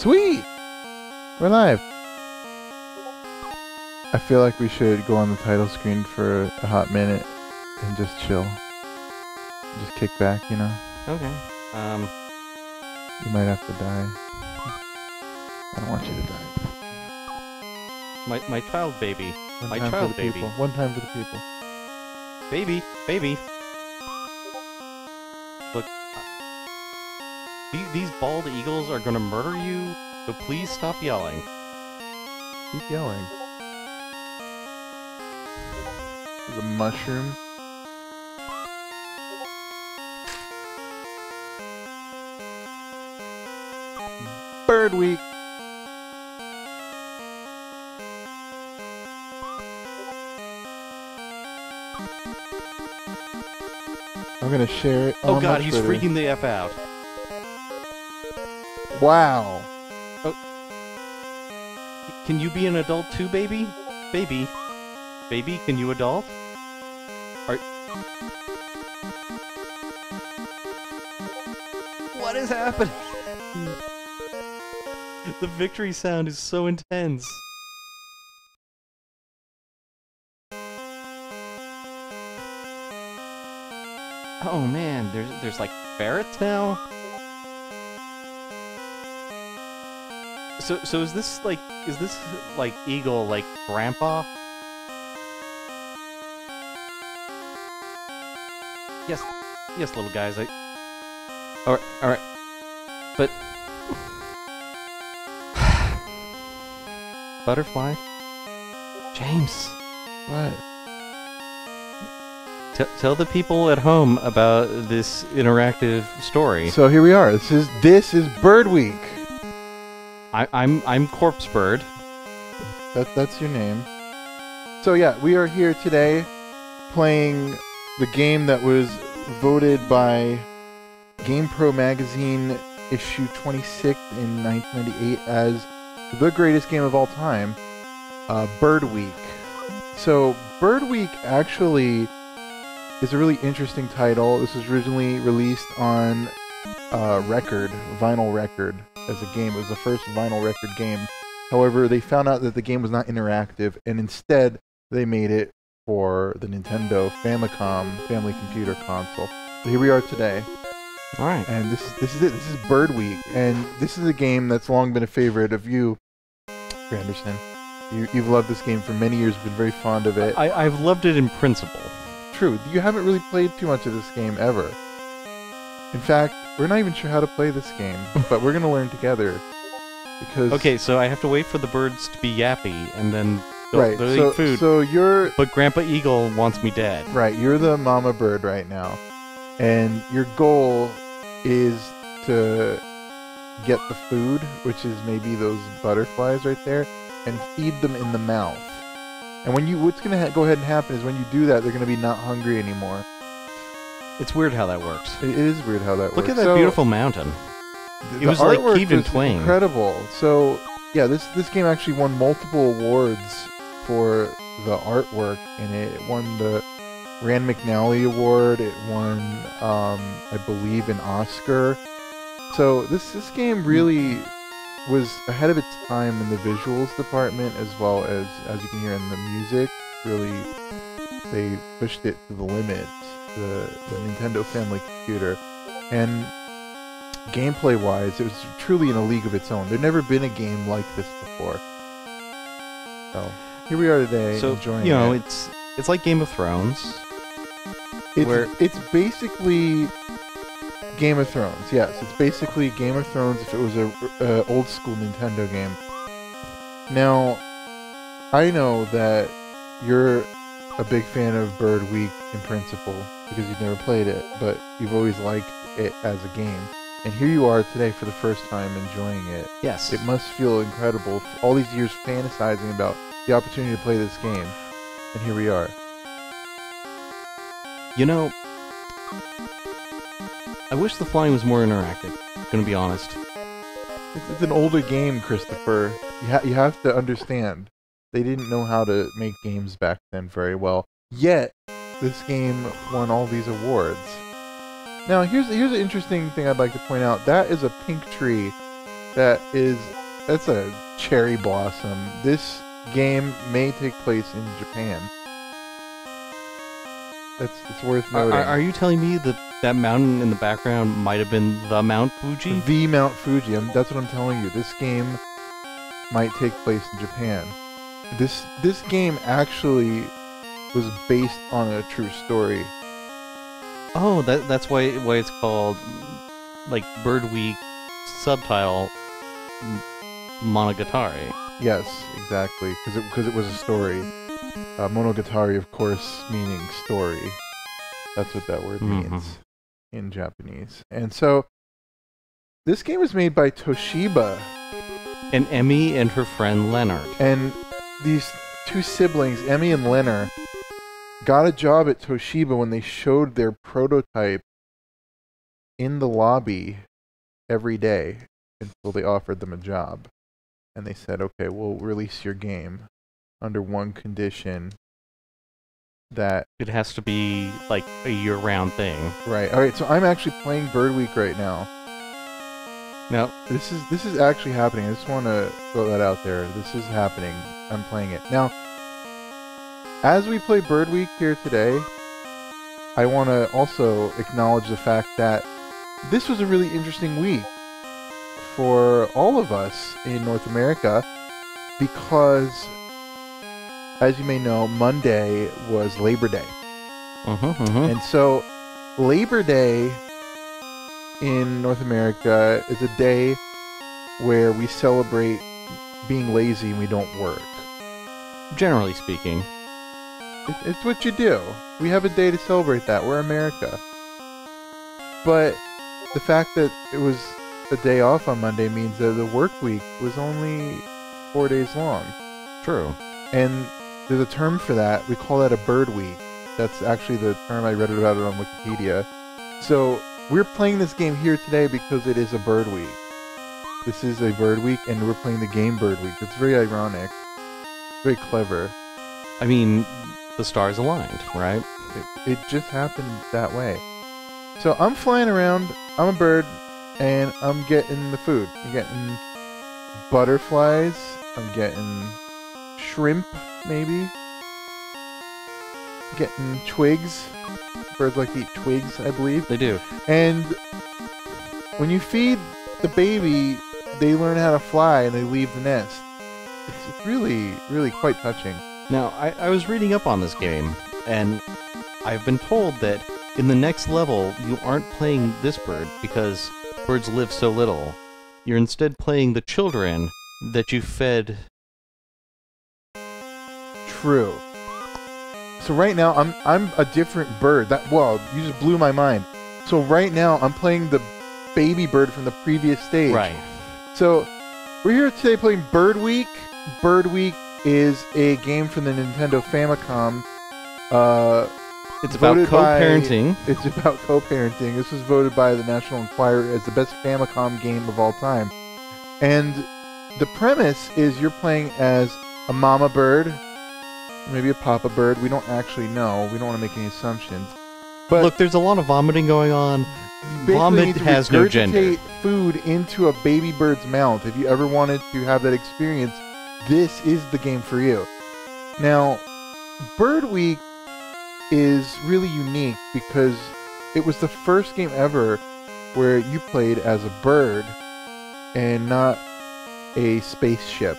Sweet! We're live! I feel like we should go on the title screen for a hot minute and just chill. Just kick back, you know? Okay. You might have to die. I don't want you to die. My child baby. My child baby. One time for the people. Baby! Baby! Look. These bald eagles are gonna murder you, so please stop yelling. Keep yelling. The mushroom. Bird Week. I'm gonna share it. Oh god, he's freaking the F out. Wow. Oh. Can you be an adult too, baby? Baby. Baby, can you adult? What is happening? The victory sound is so intense. Oh man, there's like ferrets now? So is this like eagle like grandpa? Yes, yes, little guys. All right, but butterfly, James. What? Tell the people at home about this interactive story. So here we are. This is Bird Week. I'm Corpse Bird. That's your name. So yeah, we are here today playing the game that was voted by GamePro Magazine issue 26 in 1998 as the greatest game of all time, Bird Week. So Bird Week actually is a really interesting title. This was originally released on vinyl record as a game. It was the first vinyl record game. However, they found out that the game was not interactive, and instead they made it for the Nintendo Famicom family computer console. So here we are today. All right. And this is it. This is Bird Week, and this is a game that's long been a favorite of you, Cranderson. You've loved this game for many years. Been very fond of it. I've loved it in principle. True. You haven't really played too much of this game ever. In fact, we're not even sure how to play this game, but we're gonna learn together. Because okay, so I have to wait for the birds to be yappy, and then they'll eat food. So you're. But Grandpa Eagle wants me dead. Right, you're the mama bird right now, and your goal is to get the food, which is maybe those butterflies right there, and feed them in the mouth. And when you, what's gonna go ahead and happen is when you do that, they're gonna be not hungry anymore. It's weird how that works. It is weird how that works. Look at that beautiful mountain. It was like Keeved in Twain. Incredible. So yeah, this game actually won multiple awards for the artwork in it. It won the Rand McNally Award. It won, I believe, an Oscar. So this game really was ahead of its time in the visuals department, as well as you can hear in the music. Really, they pushed it to the limit. The Nintendo family computer, and gameplay-wise, it was truly in a league of its own. There'd never been a game like this before. So here we are today, so, enjoying it. You know, it's like Game of Thrones. It's basically Game of Thrones. Yes, it's basically Game of Thrones if it was a old-school Nintendo game. Now, I know that you're a big fan of Bird Week in principle, because you've never played it, but you've always liked it as a game. And here you are today for the first time enjoying it. Yes. It must feel incredible. All these years fantasizing about the opportunity to play this game. And here we are. You know, I wish the flying was more interactive, I'm gonna be honest. It's an older game, Christopher. You have to understand. They didn't know how to make games back then very well. Yet, this game won all these awards. Now, here's an interesting thing I'd like to point out. That is a pink tree That's a cherry blossom. This game may take place in Japan. It's worth noting. Are you telling me that that mountain in the background might have been the Mount Fuji? The Mount Fuji. That's what I'm telling you. This game might take place in Japan. This game actually was based on a true story. Oh, that's why it's called like Bird Week subtitle Monogatari. Yes, exactly, because it was a story. Monogatari, of course, meaning story. That's what that word means in Japanese. And so, this game was made by Toshiba. And Emmy and her friend Leonard. And these two siblings, Emmy and Leonard, got a job at Toshiba when they showed their prototype in the lobby every day until they offered them a job. And they said, okay, we'll release your game under one condition, that it has to be like a year-round thing. Right. All right. So I'm actually playing Bird Week right now. Now this is actually happening. I just want to throw that out there. This is happening. I'm playing it now. As we play Bird Week here today, I want to also acknowledge the fact that this was a really interesting week for all of us in North America, because, as you may know, Monday was Labor Day. And so Labor Day in North America is a day where we celebrate being lazy and we don't work. Generally speaking. It's what you do. We have a day to celebrate that. We're America. But the fact that it was a day off on Monday means that the work week was only 4 days long. True. And there's a term for that. We call that a bird week. That's actually the term. I read about it on Wikipedia. So we're playing this game here today because it is a bird week. This is a bird week, and we're playing the game Bird Week. It's very ironic. Very clever. I mean, the stars aligned, right? It just happened that way. So I'm flying around. I'm a bird, and I'm getting the food. I'm getting butterflies. I'm getting shrimp, maybe. Getting twigs. Birds like to eat twigs, I believe. They do. And when you feed the baby, they learn how to fly and they leave the nest. It's really, really quite touching. Now, I was reading up on this game, and I've been told that in the next level, you aren't playing this bird because birds live so little. You're instead playing the children that you fed. True. So right now I'm a different bird. Wow, you just blew my mind. So right now I'm playing the baby bird from the previous stage. Right. So we're here today playing Bird Week. Bird Week is a game from the Nintendo Famicom. It's about co-parenting. It's about co-parenting. This was voted by the National Enquirer as the best Famicom game of all time. And the premise is you're playing as a mama bird. Maybe a papa bird. We don't actually know. We don't want to make any assumptions. But look, there's a lot of vomiting going on. Vomit has no gender. You regurgitate food into a baby bird's mouth. If you ever wanted to have that experience, this is the game for you. Now, Bird Week is really unique because it was the first game ever where you played as a bird and not a spaceship.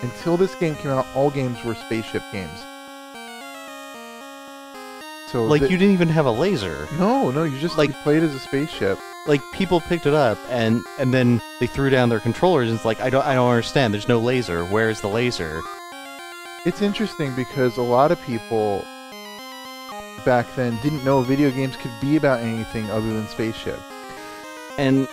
Until this game came out, all games were spaceship games. So, like, you didn't even have a laser. No, you just like played as a spaceship. Like, people picked it up and then they threw down their controllers and it's like, I don't understand. There's no laser. Where is the laser? It's interesting because a lot of people back then didn't know video games could be about anything other than spaceship. And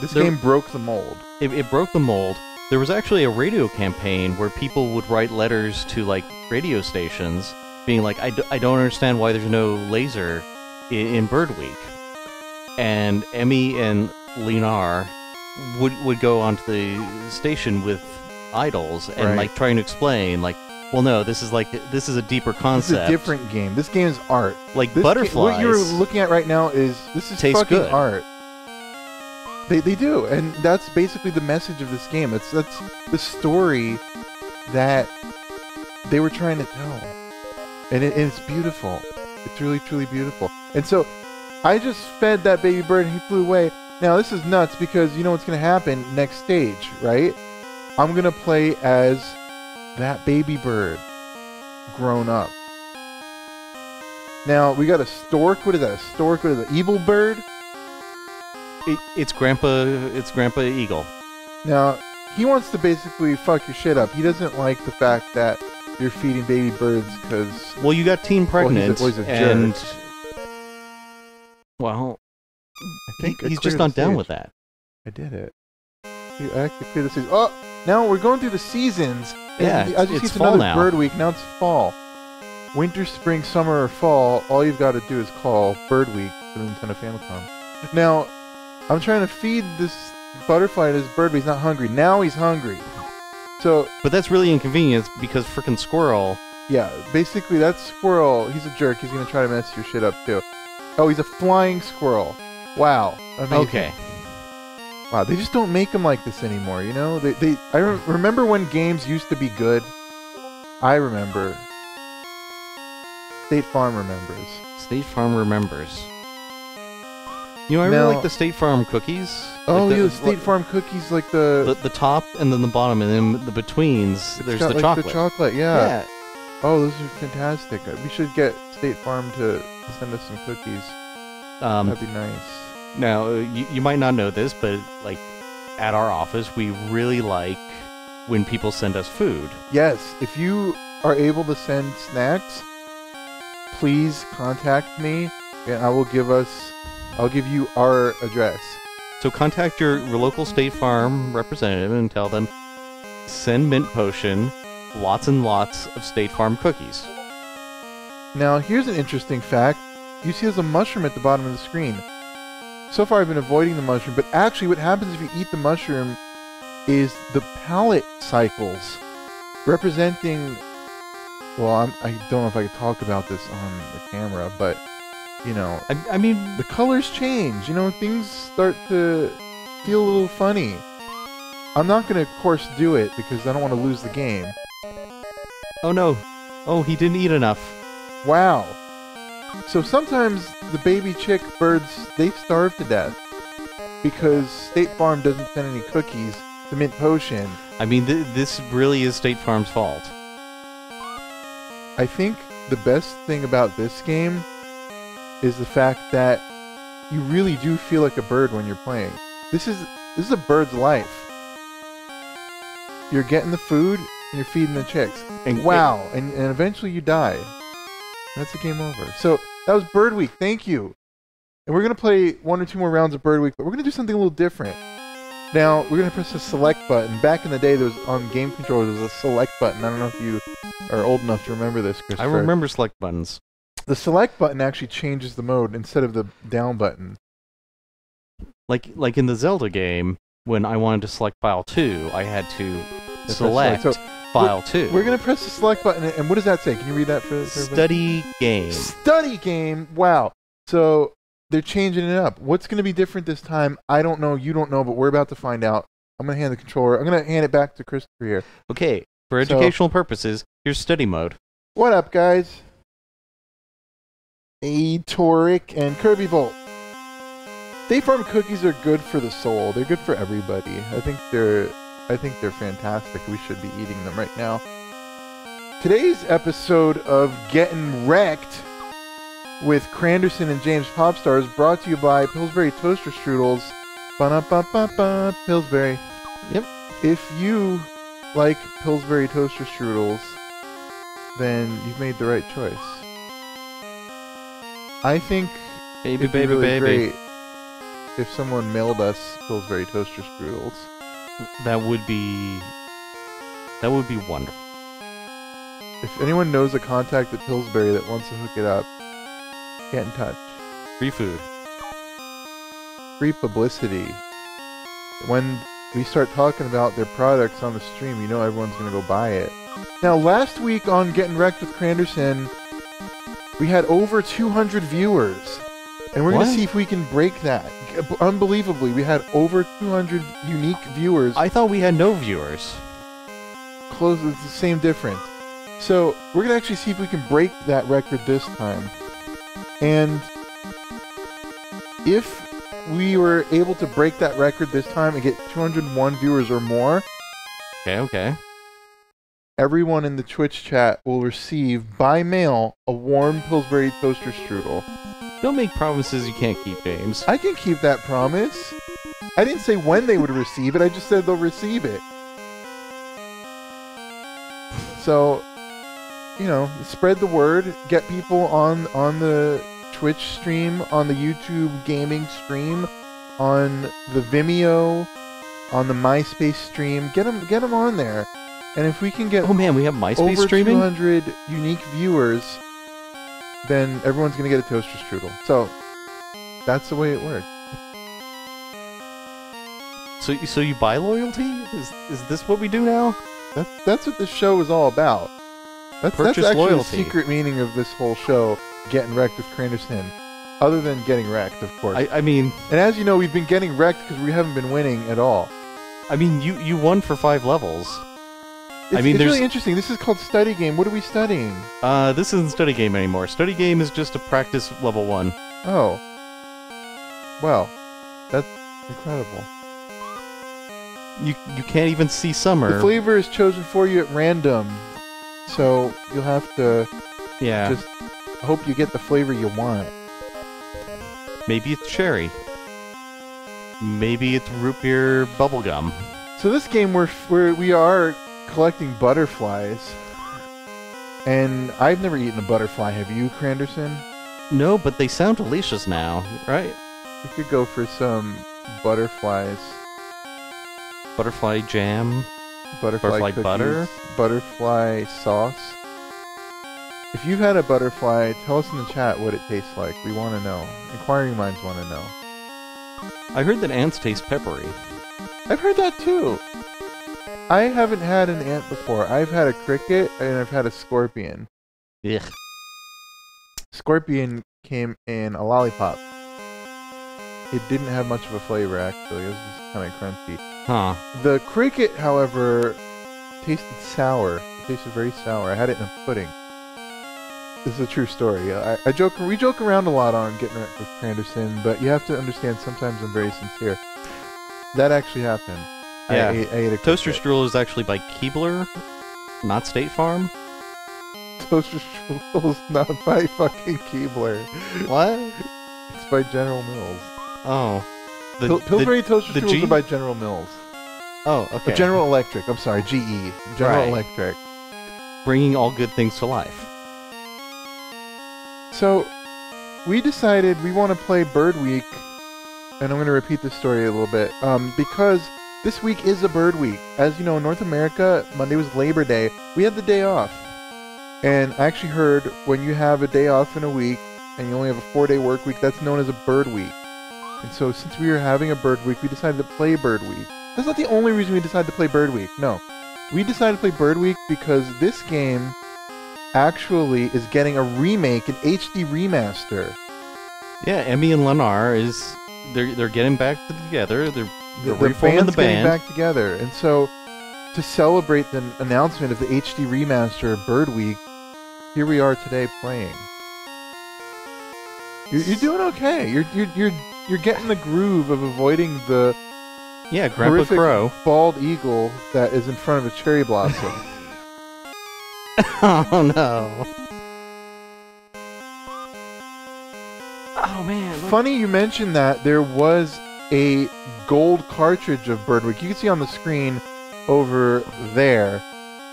this game broke the mold. It broke the mold. There was actually a radio campaign where people would write letters to, like, radio stations being like, I don't understand why there's no laser in Bird Week. And Emmy and Leonard would go onto the station with idols and, like, trying to explain, like, well, no, this is a deeper concept. It's a different game. This game is art. Like, butterflies. What you're looking at right now is, this is fucking art. They do, and that's basically the message of this game. That's the story that they were trying to tell. And it's beautiful. It's really, truly beautiful. And so, I just fed that baby bird and he flew away. Now, this is nuts because you know what's going to happen next stage, right? I'm going to play as that baby bird grown up. Now, we got a stork. What is that? A stork? What is that? Evil bird? It's Grandpa Eagle. Now, he wants to basically fuck your shit up. He doesn't like the fact that you're feeding baby birds because... Well, you got teen pregnant, well, he's a and... jerk. Well, I think he's just not down with that. I did it. You actually cleared the season. Oh, now we're going through the seasons. Yeah, I just it's fall another now. Bird week. Now it's fall. Winter, spring, summer, or fall. All you've got to do is call Bird Week for the Nintendo Famicom. Now, I'm trying to feed this butterfly to this bird, but he's not hungry. Now he's hungry. So, but that's really inconvenient because frickin' squirrel. Yeah, basically that squirrel. He's a jerk. He's gonna try to mess your shit up too. Oh, he's a flying squirrel. Wow. Amazing. Okay. Wow, they just don't make them like this anymore, you know? I remember when games used to be good. I remember. State Farm remembers. State Farm remembers. You know, I really like the State Farm cookies. Oh, like the State Farm cookies, like the top and then the bottom and then the betweens. There's got, the like, chocolate. The chocolate, yeah. Oh, those are fantastic. We should get State Farm to send us some cookies. That'd be nice. Now, you might not know this, but like at our office, we really like when people send us food. Yes, if you are able to send snacks, please contact me, and I will give us. I'll give you our address. So contact your local State Farm representative and tell them send Mint Potion, lots and lots of State Farm cookies. Now, here's an interesting fact. You see there's a mushroom at the bottom of the screen. So far I've been avoiding the mushroom, but actually what happens if you eat the mushroom is the palate cycles representing... Well, I don't know if I can talk about this on the camera, but, you know... I mean, the colors change, you know, things start to feel a little funny. I'm not going to, of course, do it because I don't want to lose the game. Oh, no. Oh, he didn't eat enough. Wow. So sometimes the baby chick birds, they starve to death because State Farm doesn't send any cookies to Mint Potion. I mean, this really is State Farm's fault. I think the best thing about this game is the fact that you really do feel like a bird when you're playing. This is a bird's life. You're getting the food, and you're feeding the chicks. And wow, and eventually you die. That's the game over. So that was Bird Week. Thank you. And we're going to play one or two more rounds of Bird Week, but we're going to do something a little different. Now, we're going to press the select button. Back in the day, there was on game controller, there was a select button. I don't know if you are old enough to remember this, Christopher. I remember select buttons. The select button actually changes the mode instead of the down button. Like in the Zelda game, when I wanted to select file 2, I had to select... File 2. We're going to press the select button, and what does that say? Can you read that for Study game. Study game? Wow. So, they're changing it up. What's going to be different this time? I don't know, you don't know, but we're about to find out. I'm going to hand the controller. I'm going to hand it back to Christopher here. Okay. For educational purposes, here's study mode. What up, guys? Toric and Kirby Bolt. State Farm cookies are good for the soul. They're good for everybody. I think they're fantastic. We should be eating them right now. Today's episode of Getting Wrecked with Cranderson and James Popstar is brought to you by Pillsbury Toaster Strudels. Ba-da-ba-ba-ba, Pillsbury. Yep. If you like Pillsbury Toaster Strudels, then you've made the right choice. I think it'd be really great if someone mailed us Pillsbury Toaster Strudels. That would be wonderful. If anyone knows a contact at Pillsbury that wants to hook it up, get in touch. Free food. Free publicity. When we start talking about their products on the stream, you know everyone's going to go buy it. Now, last week on Getting Wrecked with Cranderson, we had over 200 viewers. And we're going to see if we can break that. Unbelievably, we had over 200 unique viewers. I thought we had no viewers. Close, it's the same difference. So we're going to actually see if we can break that record this time. And if we were able to break that record this time and get 201 viewers or more... Okay, okay. Everyone in the Twitch chat will receive, by mail, a warm Pillsbury Toaster Strudel. Don't make promises you can't keep, James. I can keep that promise. I didn't say when they would receive it, I just said they'll receive it. So, you know, spread the word, get people on the Twitch stream, on the YouTube gaming stream, on the Vimeo, on the MySpace stream. Get them on there. And if we can get... Oh man, we have MySpace over streaming? 200 unique viewers, then everyone's going to get a Toaster Strudel. So, that's the way it works. So you buy loyalty? Is this what we do now? That's what this show is all about. That's actually the secret meaning of this whole show, Getting Wrecked with Cranderson. Other than getting wrecked, of course. I mean... And as you know, we've been getting wrecked because we haven't been winning at all. I mean, you won for 5 levels. It's really interesting. This is called Study Game. What are we studying? This isn't Study Game anymore. Study Game is just a practice level 1. Oh. Wow. That's incredible. You can't even see summer. The flavor is chosen for you at random. So you'll have to just hope you get the flavor you want. Maybe it's cherry. Maybe it's root beer bubblegum. So this game we are collecting butterflies, and I've never eaten a butterfly. Have you, Cranderson? No, but they sound delicious now, right? We could go for some butterflies. Butterfly jam, butterfly cookies, butter, butterfly sauce. If you've had a butterfly, tell us in the chat what it tastes like. We want to know. Inquiring minds want to know. I heard that ants taste peppery. I've heard that too. I haven't had an ant before. I've had a cricket, and I've had a scorpion. Ugh. Scorpion came in a lollipop. It didn't have much of a flavor, actually. It was just kind of crunchy. Huh. The cricket, however, tasted sour. It tasted very sour. I had it in a pudding. This is a true story. We joke around a lot on Getting Wrecked with Cranderson, but you have to understand sometimes I'm very sincere. That actually happened. Yeah, I ate a Toaster Strudel is actually by Keebler, not State Farm. Toaster Strudel is not by fucking Keebler. What? It's by General Mills. Oh. Pillsbury Toaster Strudels are by General Mills. Oh, okay. General Electric. I'm sorry, GE. General Electric. Bringing all good things to life. So, we decided we want to play Bird Week, and I'm going to repeat this story a little bit, because... This week is a bird week. As you know, in North America, Monday was Labor Day. We had the day off. And I actually heard when you have a day off in a week and you only have a 4-day work week, that's known as a bird week. And so since we were having a bird week, we decided to play bird week. That's not the only reason we decided to play bird week. No. We decided to play bird week because this game actually is getting a remake, an HD remaster. Yeah, Emmy and Leonard they're getting back together. The band's getting back together, and so to celebrate the announcement of the HD remaster of Bird Week, here we are today playing. You're doing okay. You're getting the groove of avoiding the Grandpa Crow bald eagle that is in front of a cherry blossom. Oh no! Oh man! Look. Funny you mentioned that. There was a gold cartridge of Bird Week. You can see on the screen over there.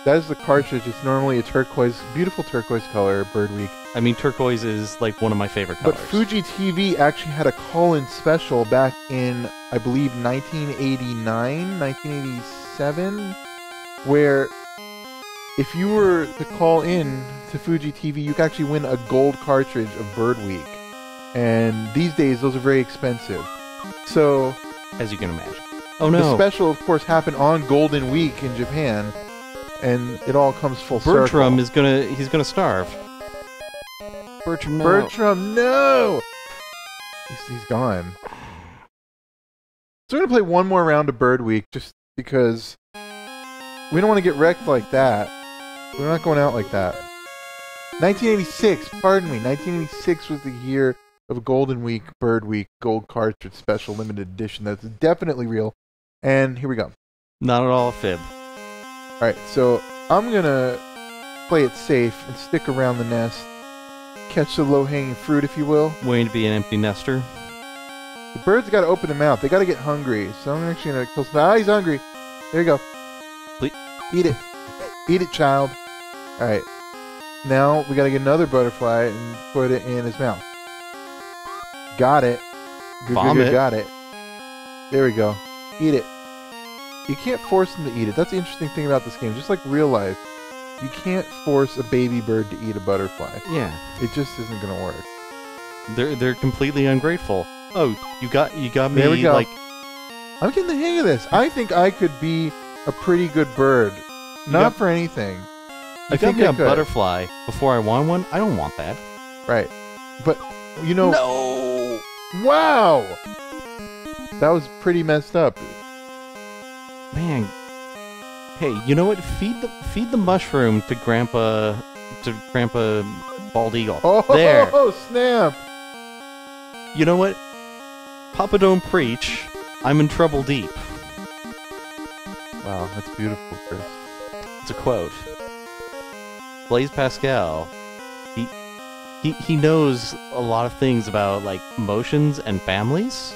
That is the cartridge. It's normally a turquoise, beautiful turquoise color, Bird Week. I mean, turquoise is like one of my favorite colors. But Fuji TV actually had a call-in special back in, I believe, 1989, 1987, where if you were to call in to Fuji TV, you could actually win a gold cartridge of Bird Week. And these days, those are very expensive. So, as you can imagine. Oh no. The special, of course, happened on Golden Week in Japan, and it all comes full circle. Bertram is he's gonna starve. Bertram, no. He's gone. So we're going to play one more round of Bird Week, just because we don't want to get wrecked like that. We're not going out like that. 1986, pardon me, 1986 was the year of Golden Week, Bird Week, Gold Cartridge Special Limited Edition. That's definitely real. And here we go. Not at all a fib. Alright, so I'm going to play it safe and stick around the nest. Catch the low-hanging fruit, if you will. Waiting to be an empty nester. The birds got to open their mouth. They got to get hungry. So I'm actually going to kill some... Ah, he's hungry. There you go. Please. Eat it. Eat it, child. All right. Now we got to get another butterfly and put it in his mouth. Got it. Good, got it. There we go. Eat it. You can't force them to eat it. That's the interesting thing about this game. Just like real life, you can't force a baby bird to eat a butterfly. Yeah. It just isn't going to work. They're completely ungrateful. Oh, you got me. There we go. Like, I'm getting the hang of this. I think I could be a pretty good bird. Not for anything. I think I could. Butterfly before I want one. I don't want that. Right. But you know. No. Wow. That was pretty messed up. Man. Hey, you know what? Feed the mushroom to Grandpa Bald Eagle. Oh, there. Oh, snap. You know what? Papa don't preach, I'm in trouble deep. Wow, that's beautiful, Chris. It's a quote. Blaise Pascal, he knows a lot of things about, like, emotions and families.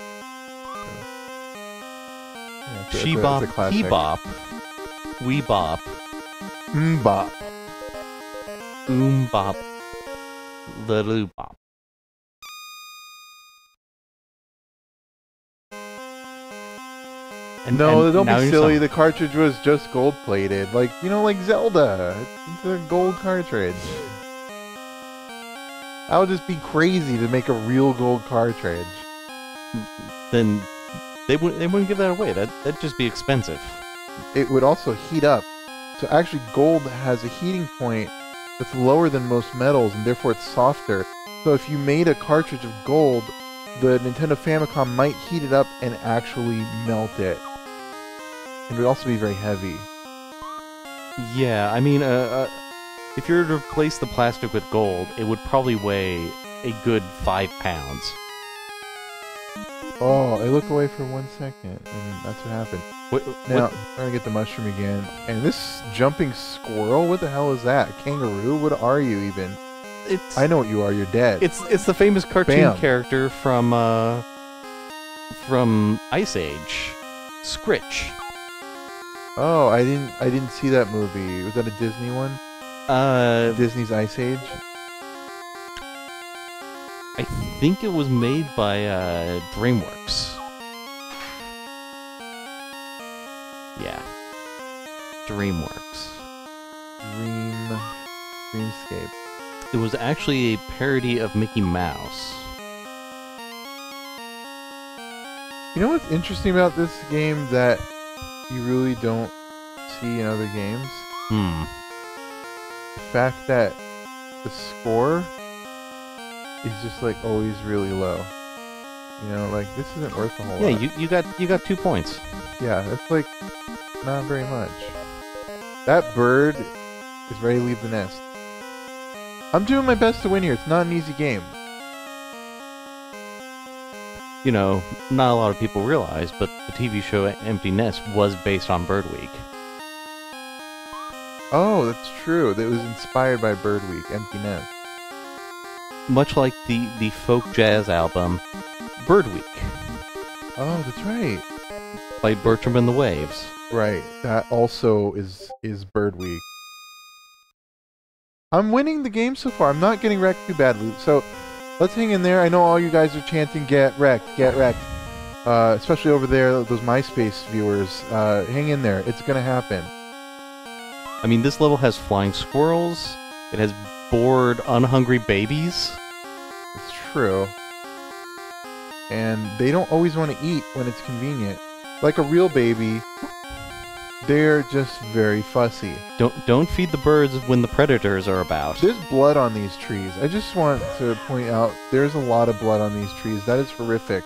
Yeah, she bop, he bop, we bop, bop, bop, the loo bop. And, no, don't be silly. The cartridge was just gold-plated. Like, you know, like Zelda. It's a gold cartridge. That would just be crazy to make a real gold cartridge. Then they wouldn't give that away. That'd just be expensive. It would also heat up. So actually, gold has a heating point that's lower than most metals, and therefore it's softer. So if you made a cartridge of gold, the Nintendo Famicom might heat it up and actually melt it. It would also be very heavy. Yeah, I mean, if you were to replace the plastic with gold, it would probably weigh a good 5 pounds. Oh, I looked away for 1 second, and that's what happened. Now, I'm going to get the mushroom again. And this jumping squirrel, what the hell is that? A kangaroo? What are you, even? I know what you are. You're dead. It's the famous cartoon character from Ice Age, Scritch. Oh, I didn't see that movie. Was that a Disney one? Disney's Ice Age. I think it was made by DreamWorks. Yeah, DreamWorks. Dreamscape. It was actually a parody of Mickey Mouse. You know what's interesting about this game that you really don't see in other games? Hmm. The fact that the score is just, like, always really low. You know, like, this isn't worth a whole lot. Yeah, you got 2 points. Yeah, that's, like, not very much. That bird is ready to leave the nest. I'm doing my best to win here. It's not an easy game. You know, not a lot of people realize, but the TV show Empty Nest was based on Bird Week. Oh, that's true. It was inspired by Bird Week, Empty Nest. Much like the folk jazz album, Bird Week. Oh, that's right. By Bertram and the Waves. Right. That also is Bird Week. I'm winning the game so far. I'm not getting wrecked too badly. So, let's hang in there. I know all you guys are chanting, get wrecked, get wrecked. Especially over there, those MySpace viewers. Hang in there. It's going to happen. I mean, this level has flying squirrels. It has bored, unhungry babies. It's true. And they don't always want to eat when it's convenient. Like a real baby, They're just very fussy. Don't feed the birds when the predators are about. There's blood on these trees. I just want to point out there's a lot of blood on these trees. That is horrific.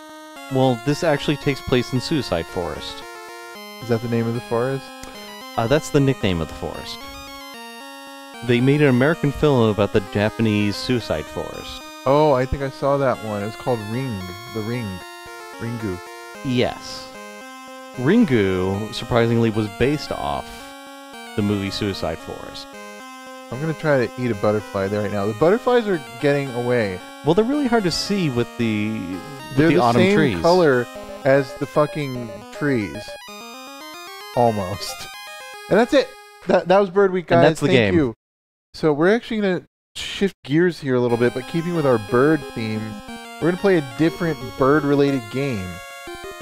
Well, this actually takes place in Suicide Forest. Is that the name of the forest? That's the nickname of the forest. They made an American film about the Japanese Suicide Forest. Oh, I think I saw that one. It was called Ring. The Ring. Ringu. Yes. Ringu, surprisingly, was based off the movie Suicide Forest. I'm going to try to eat a butterfly there right now. The butterflies are getting away. Well, they're really hard to see with the autumn trees. They're the same color as the fucking trees. Almost. And that's it. That was Bird Week, guys. And that's the game. Thank you. So we're actually going to shift gears here a little bit, but keeping with our bird theme, we're going to play a different bird-related game.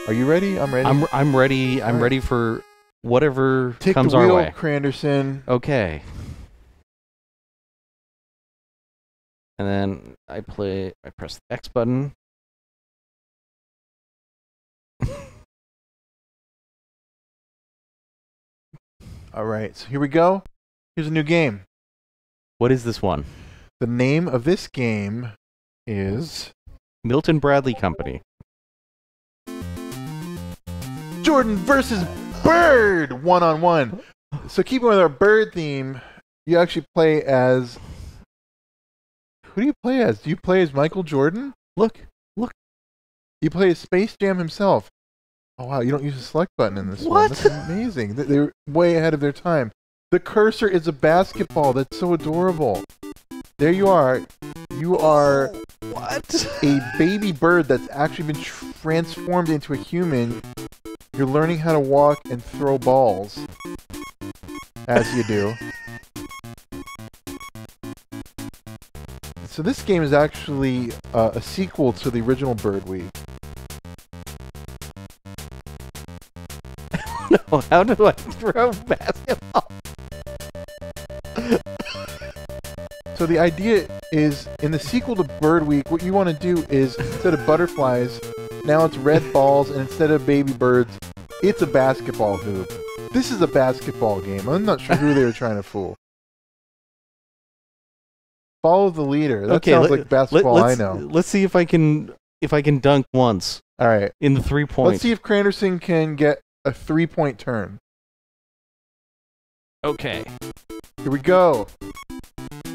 Are you ready? I'm ready. I'm ready. I'm ready for whatever comes our way. Take the wheel, Cranderson. Okay. And then I press the X button. All right. So here we go. Here's a new game. What is this one? The name of this game is Milton Bradley Company. Jordan versus Bird 1-on-1. So keeping with our bird theme, you actually play as... Who do you play as? Do you play as Michael Jordan? Look. You play as Space Jam himself. Oh, wow. You don't use the select button in this one. That's amazing. They're way ahead of their time. The cursor is a basketball. That's so adorable. There you are. You are... What? A baby bird that's actually been transformed into a human. You're learning how to walk and throw balls. As you do. So this game is actually a sequel to the original Bird Week. No, how do I throw basketball? So the idea is, in the sequel to Bird Week, what you want to do is, instead of butterflies, now it's red balls, and instead of baby birds, it's a basketball hoop. This is a basketball game. I'm not sure who they were trying to fool. Follow the leader. That okay, sounds like basketball. I know. Let's see if I can dunk once. All right. In the 3-point. Let's see if Cranderson can get a 3-point turn. Okay. Here we go.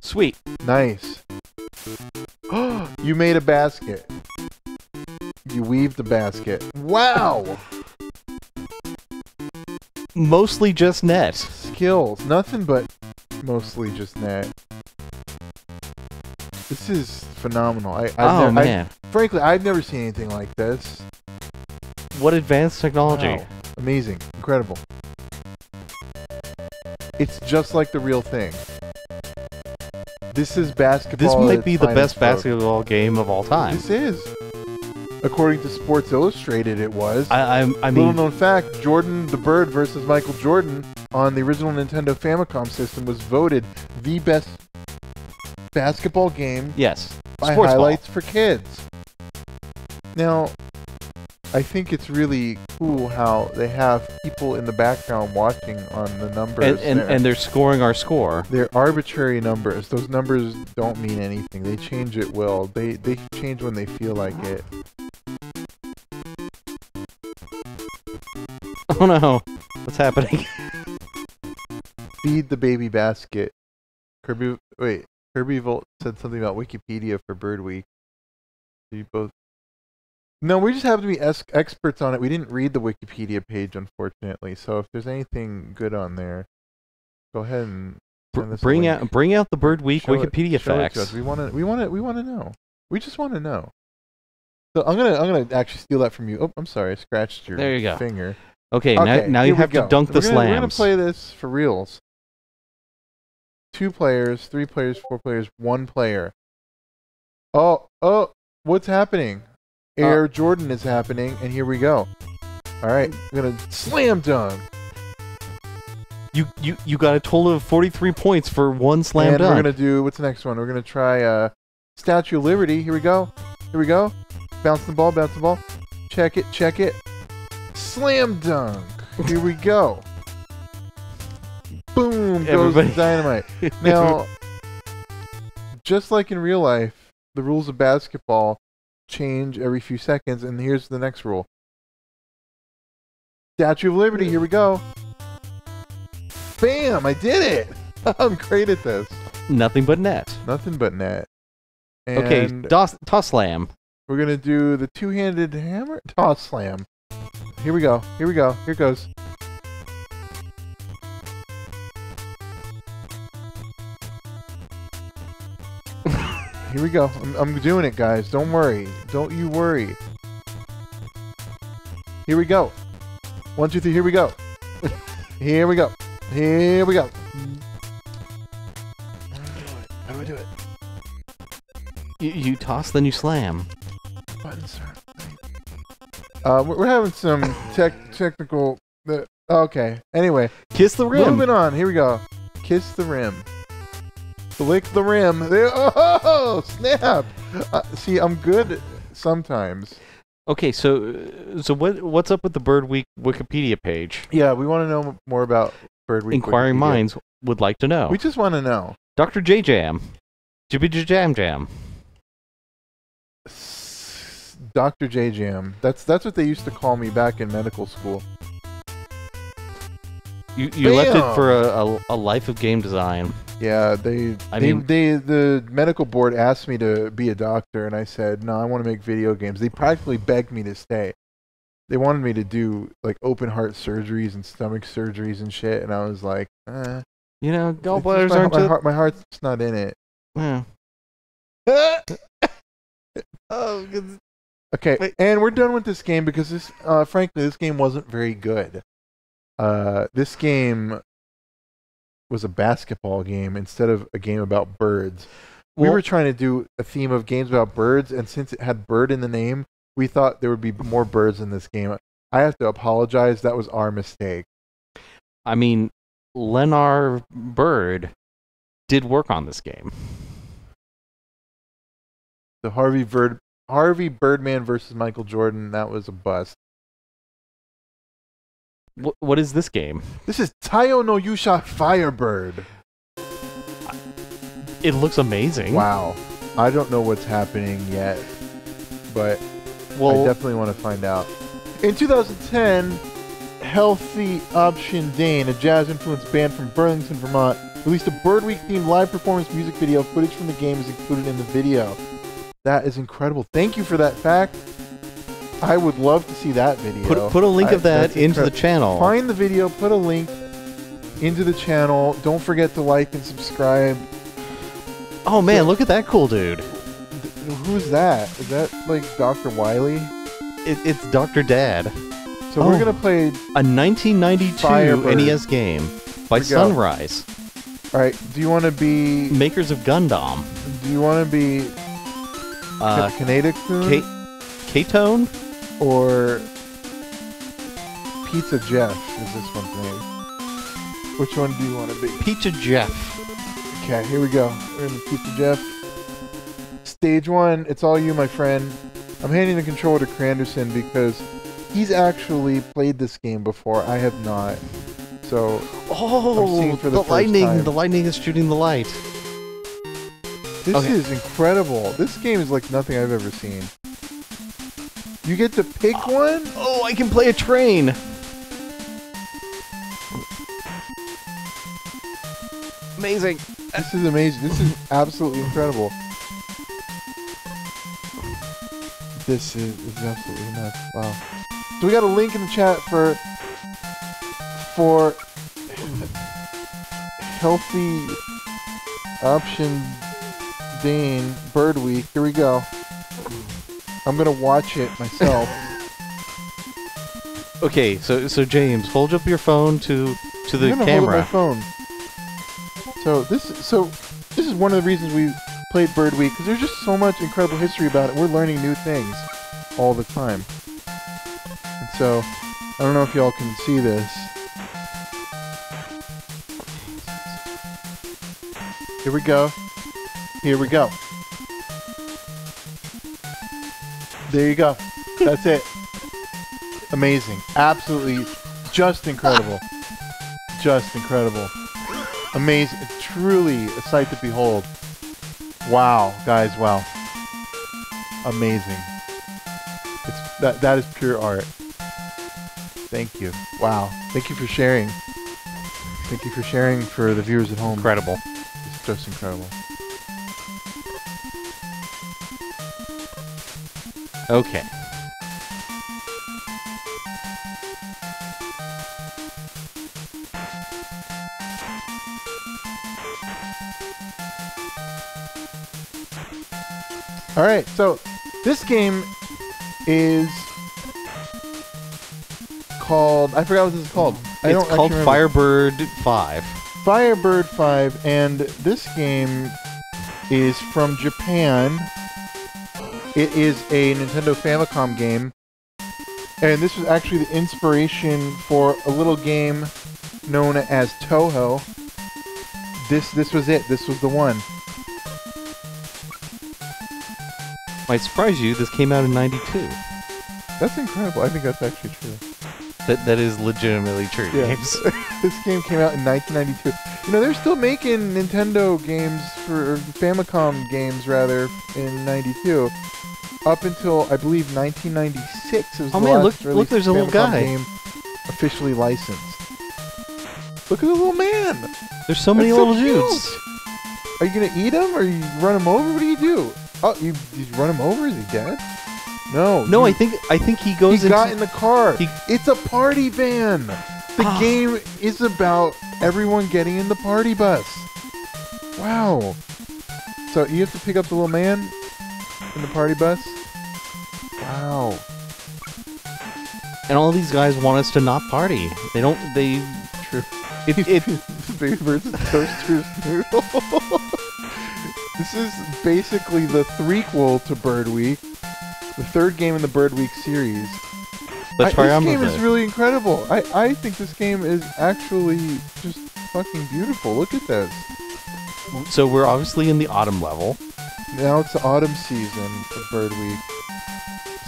Sweet. Nice. You made a basket. You weave the basket. Wow! Mostly just net. Skills. Nothing but mostly just net. This is phenomenal. Man. Frankly, I've never seen anything like this. What advanced technology. Wow. Amazing. Incredible. It's just like the real thing. This is basketball. This might be the best basketball game of all time. This is. According to Sports Illustrated, it was. Little known fact, Jordan the Bird versus Michael Jordan on the original Nintendo Famicom system was voted the best basketball game by Highlights for Kids. Now, I think it's really cool how they have people in the background watching on the numbers. And they're scoring our score. They're arbitrary numbers. Those numbers don't mean anything. They change at will. They change when they feel like it. Oh no. What's happening? Feed the baby basket. Kirby Bolt said something about Wikipedia for Bird Week. No, we just have to be experts on it. We didn't read the Wikipedia page, unfortunately. So if there's anything good on there, go ahead and send us bring out the Bird Week Wikipedia facts. We want to know. We just want to know. So I'm gonna actually steal that from you. Oh, I'm sorry, I scratched your finger. Okay, now you have to dunk the slams. We're gonna play this for reals. 2 players, 3 players, 4 players, 1 player. Oh, what's happening? Air Jordan is happening, and here we go. All right, I'm gonna slam dunk. You got a total of 43 points for 1 slam dunk. And we're gonna do what's the next one? We're gonna try Statue of Liberty. Here we go. Here we go. Bounce the ball. Bounce the ball. Check it. Check it. Slam dunk. Here we go. boom, goes the dynamite. Now, just like in real life, the rules of basketball change every few seconds, and here's the next rule. Statue of Liberty, here we go. Bam, I did it. I'm great at this. Nothing but net. Nothing but net. And okay, toss slam. We're going to do the two-handed hammer toss slam. Here we go. Here we go. Here it goes. Here we go. I'm doing it, guys. Don't worry. Don't you worry. Here we go. 1, 2, 3. Here we go. Here we go. Here we go. How do I do it? You toss, then you slam. Buttons are... we're having some technical... okay. Anyway. Kiss the rim. Moving on. Here we go. Kiss the rim. Lick the rim. Oh, snap. See, I'm good sometimes. Okay, so what's up with the Bird Week Wikipedia page? Yeah, we want to know more about Bird Week. Inquiring Wikipedia. Minds would like to know. We just want to know. Dr. J Jam. Jibby Jam Jam. Dr. J Jam. That's what they used to call me back in medical school. You left it for a life of game design. Yeah, the medical board asked me to be a doctor, and I said, no, I want to make video games. They practically begged me to stay. They wanted me to do, like, open-heart surgeries and stomach surgeries and shit, and I was like, you know, gallbladders aren't... My heart's not in it. Yeah. Oh, okay, wait. And we're done with this game because, frankly, this game wasn't very good. This game was a basketball game instead of a game about birds. We were trying to do a theme of games about birds, and since it had bird in the name, we thought there would be more birds in this game. I have to apologize. That was our mistake. I mean, Leonard Bird did work on this game. The Harvey Birdman versus Michael Jordan, that was a bust. What is this game? This is Taiyo no Yusha Firebird. It looks amazing. Wow. I don't know what's happening yet, but I definitely want to find out. In 2010, Healthy Option Dane, a jazz-influenced band from Burlington, Vermont, released a Bird Week-themed live performance music video. Footage from the game is included in the video. That is incredible. Thank you for that fact. I would love to see that video. Put a link of that into the channel. Find the video, put a link into the channel. Don't forget to like and subscribe. Oh man, look at that cool dude. Who's that? Is that like Dr. Wiley? It's Dr. Dad. So we're going to play a 1992 Firebird. NES game by Sunrise. Alright, do you want to be... Makers of Gundam. Do you want to be... Kaneda-kun? K-Tone? Or Pizza Jeff is this one thing. Which one do you want to be? Pizza Jeff. Okay, here we go. We're in the Pizza Jeff. Stage 1, it's all you, my friend. I'm handing the controller to Cranderson because he's actually played this game before. I have not. So I'm seeing for the first lightning time. The lightning is shooting the light. This is incredible. This game is like nothing I've ever seen. You get to pick one? Oh, I can play a train! Amazing! This is amazing. This is absolutely incredible. This is absolutely nuts. Wow. So we got a link in the chat for Healthy Option Dane Bird Week. Here we go. I'm gonna watch it myself. Okay, so James, hold up your phone to the camera. Hold up my phone. So this is one of the reasons we played Bird Week, because there's just so much incredible history about it. We're learning new things all the time. And so I don't know if y'all can see this. Here we go. Here we go. There you go. That's it. Amazing. Absolutely just incredible. Just incredible. Amazing. Truly a sight to behold. Wow, guys, wow. Amazing. It's, that is pure art. Thank you. Wow. Thank you for sharing. Thank you for sharing for the viewers at home. Incredible. It's just incredible. Okay. All right, so this game is called... I forgot what this is called. It's called Firebird 5. Firebird 5, and this game is from Japan. It is a Nintendo Famicom game, and this was actually the inspiration for a little game known as Toho. This was it. This was the one. Might surprise you, this came out in 92. That's incredible. I think that's actually true. That is legitimately true, yeah. James. This game came out in 1992. You know, they're still making Nintendo games, or Famicom games, rather, in 92. Up until, I believe, 1996 was the last release. Look, there's a little guy. Game officially licensed. Look at the little man! There's so many little dudes. Are you going to eat him, or you run him over? What do you do? Oh, you run him over? Is he dead? No. No, I think he goes. He got in the car. It's a party van. The game is about everyone getting in the party bus. Wow. So you have to pick up the little man in the party bus. Wow. And all these guys want us to not party. They don't. They. True. Big Bird's Toaster Strudels. This is basically the threequel to Bird Week, the third game in the Bird Week series. This game is really incredible. I think this game is actually just fucking beautiful. Look at this. So we're obviously in the autumn level. Now it's the autumn season of Bird Week.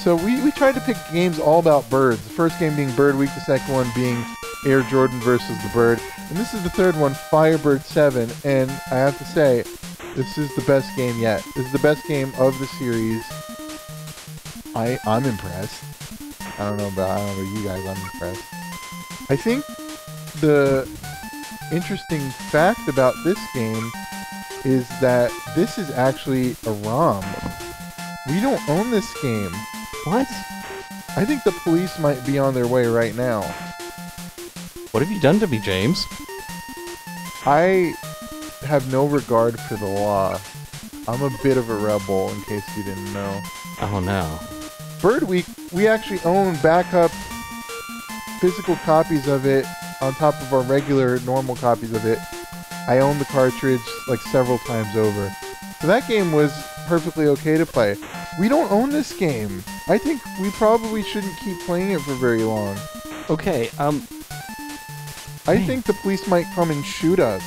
So we tried to pick games all about birds. The first game being Bird Week, the second one being Air Jordan versus the Bird. And this is the third one, Firebird 7, and I have to say, this is the best game yet. This is the best game of the series. I'm impressed. I don't know about you guys, I'm impressed. I think the interesting fact about this game is that this is actually a ROM. We don't own this game. What? I think the police might be on their way right now. What have you done to me, James? I have no regard for the law. I'm a bit of a rebel, in case you didn't know. Oh no. Bird Week, we actually own backup physical copies of it on top of our regular normal copies of it. I own the cartridge like several times over. So that game was perfectly okay to play. We don't own this game. I think we probably shouldn't keep playing it for very long. Okay, I think the police might come and shoot us.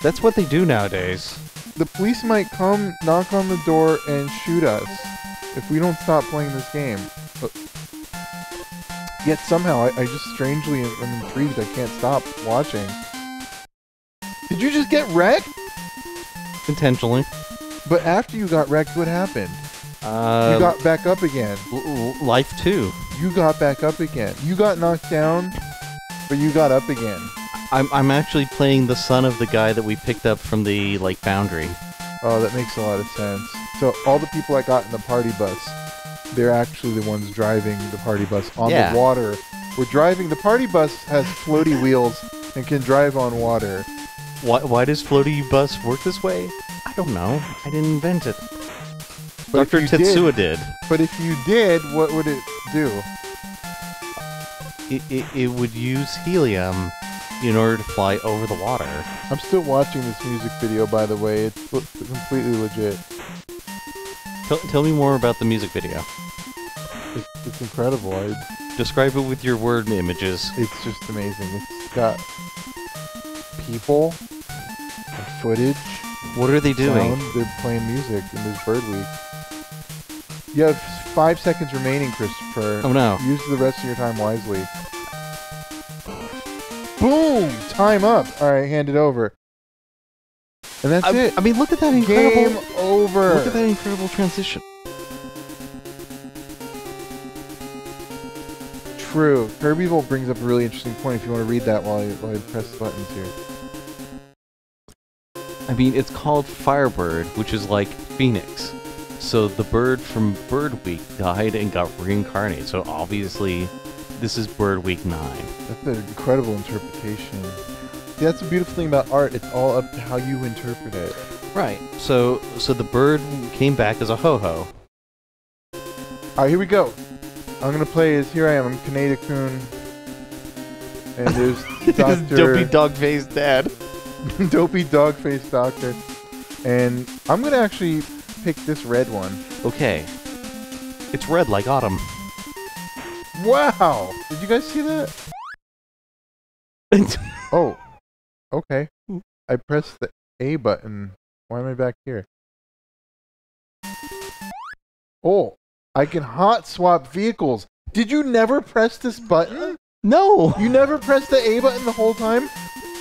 That's what they do nowadays. The police might come, knock on the door, and shoot us if we don't stop playing this game. But yet somehow, I just strangely am intrigued. I can't stop watching. Did you just get wrecked? Intentionally. But after you got wrecked, what happened? You got back up again. Life too. You got back up again. You got knocked down, but you got up again. I'm actually playing the son of the guy that we picked up from the, like, boundary. Oh, that makes a lot of sense. So all the people I got in the party bus, they're actually the ones driving the party bus on the water. We're driving... The party bus has floaty wheels and can drive on water. Why does floaty bus work this way? I don't know. I didn't invent it. But Dr. Tetsuo did. But if you did, what would it do? It would use helium in order to fly over the water. I'm still watching this music video, by the way. It's completely legit. Tell me more about the music video. It's incredible. Describe it with your word and images. It's just amazing. It's got people, footage. What are they doing? Sound. They're playing music in this Bird Week. You have 5 seconds remaining, Christopher. Oh no. Use the rest of your time wisely. Boom! Time up. All right, hand it over. And that's it. I mean, look at that incredible... Game over. Look at that incredible transition. True. Kirby Bolt brings up a really interesting point if you want to read that while I press buttons here. I mean, it's called Firebird, which is like Phoenix. So the bird from Bird Week died and got reincarnated. So obviously, this is Bird Week 9. That's an incredible interpretation. See, that's the beautiful thing about art. It's all up to how you interpret it. Right. So the bird came back as a ho-ho. All right, here we go. I'm going to play as, here I am, I'm Kaneda-kun. And there's Dr. Dopey Dog-Faced Dad. Dopey Dog-Faced Doctor. And I'm going to actually... pick this red one. Okay. It's red like autumn. Wow! Did you guys see that? Oh. Okay. I pressed the A button. Why am I back here? Oh. I can hot swap vehicles. Did you never press this button? No! You never pressed the A button the whole time?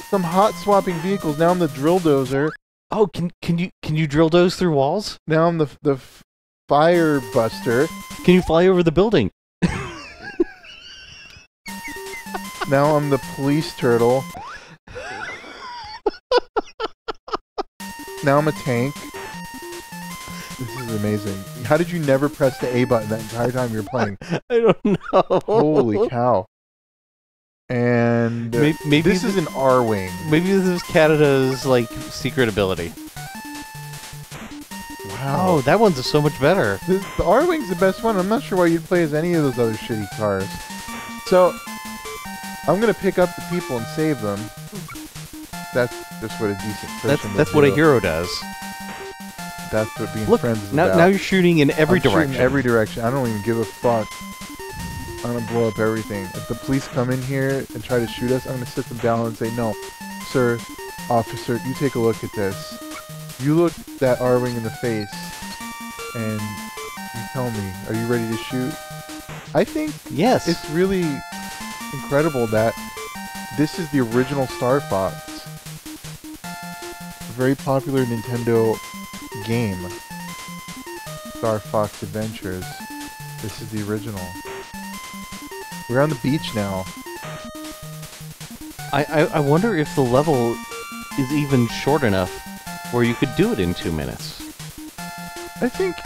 Some hot swapping vehicles. Now I'm the drill dozer. Oh, can you drill those through walls? Now I'm the fire buster. Can you fly over the building? Now I'm the police turtle. Now I'm a tank. This is amazing. How did you never press the A button that entire time you were playing? I don't know. Holy cow. And maybe this is an R-Wing. Maybe this is Kanada's, like, secret ability. Wow. Oh, that one's so much better. The R-Wing's the best one. I'm not sure why you'd play as any of those other shitty cars. So, I'm going to pick up the people and save them. That's just what a decent person does. That's what a hero does. That's what being friends is about. Now you're shooting in every direction. Shooting in every direction. I don't even give a fuck. I'm gonna blow up everything. If the police come in here and try to shoot us, I'm gonna sit them down and say, no, sir, officer, you take a look at this. You look that R-Wing in the face, and you tell me, are you ready to shoot? I think yes. It's really incredible that this is the original Star Fox. A very popular Nintendo game. Star Fox Adventures. This is the original. We're on the beach now. I wonder if the level is even short enough where you could do it in 2 minutes. I think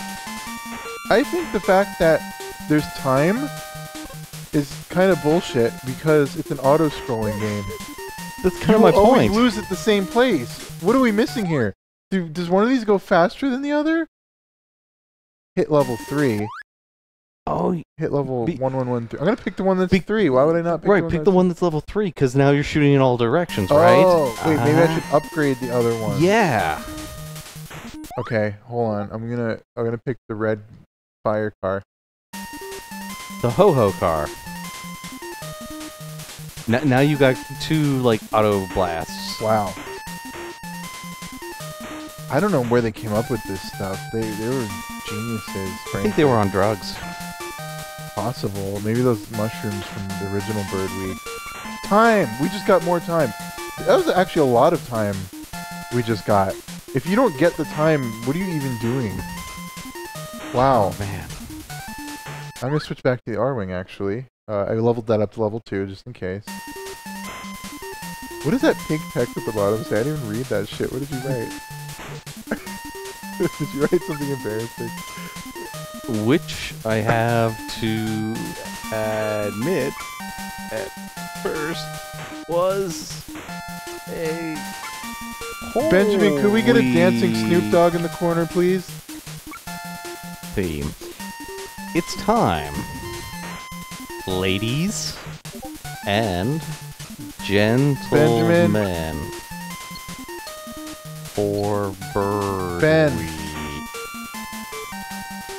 the fact that there's time is kind of bullshit because it's an auto-scrolling game. That's kind of my point. You always lose at the same place. What are we missing here? Does one of these go faster than the other? Hit level 3. Oh, hit level 1, 1, 1, 3. I'm gonna pick the one that's 3. Why would I not pick the one? Right, pick the one that's level 3, because now you're shooting in all directions, right? Oh, wait, maybe I should upgrade the other one. Yeah. Okay, hold on. I'm gonna pick the red fire car. The ho-ho car. Now you got 2 like auto blasts. Wow. I don't know where they came up with this stuff. They were geniuses. Frankly. I think they were on drugs. Possible. Maybe those mushrooms from the original Bird Week. Time! We just got more time. That was actually a lot of time we just got. If you don't get the time, what are you even doing? Wow. Oh, man. I'm going to switch back to the R-Wing, actually. I leveled that up to level 2, just in case. What is that pink text at the bottom say? I didn't even read that shit. What did you write? Did you write something embarrassing? Which I have to admit at first was a... Benjamin, could we get a dancing Snoop Dogg in the corner, please? Theme. It's time, ladies and gentlemen, Benjamin. For Bird Week.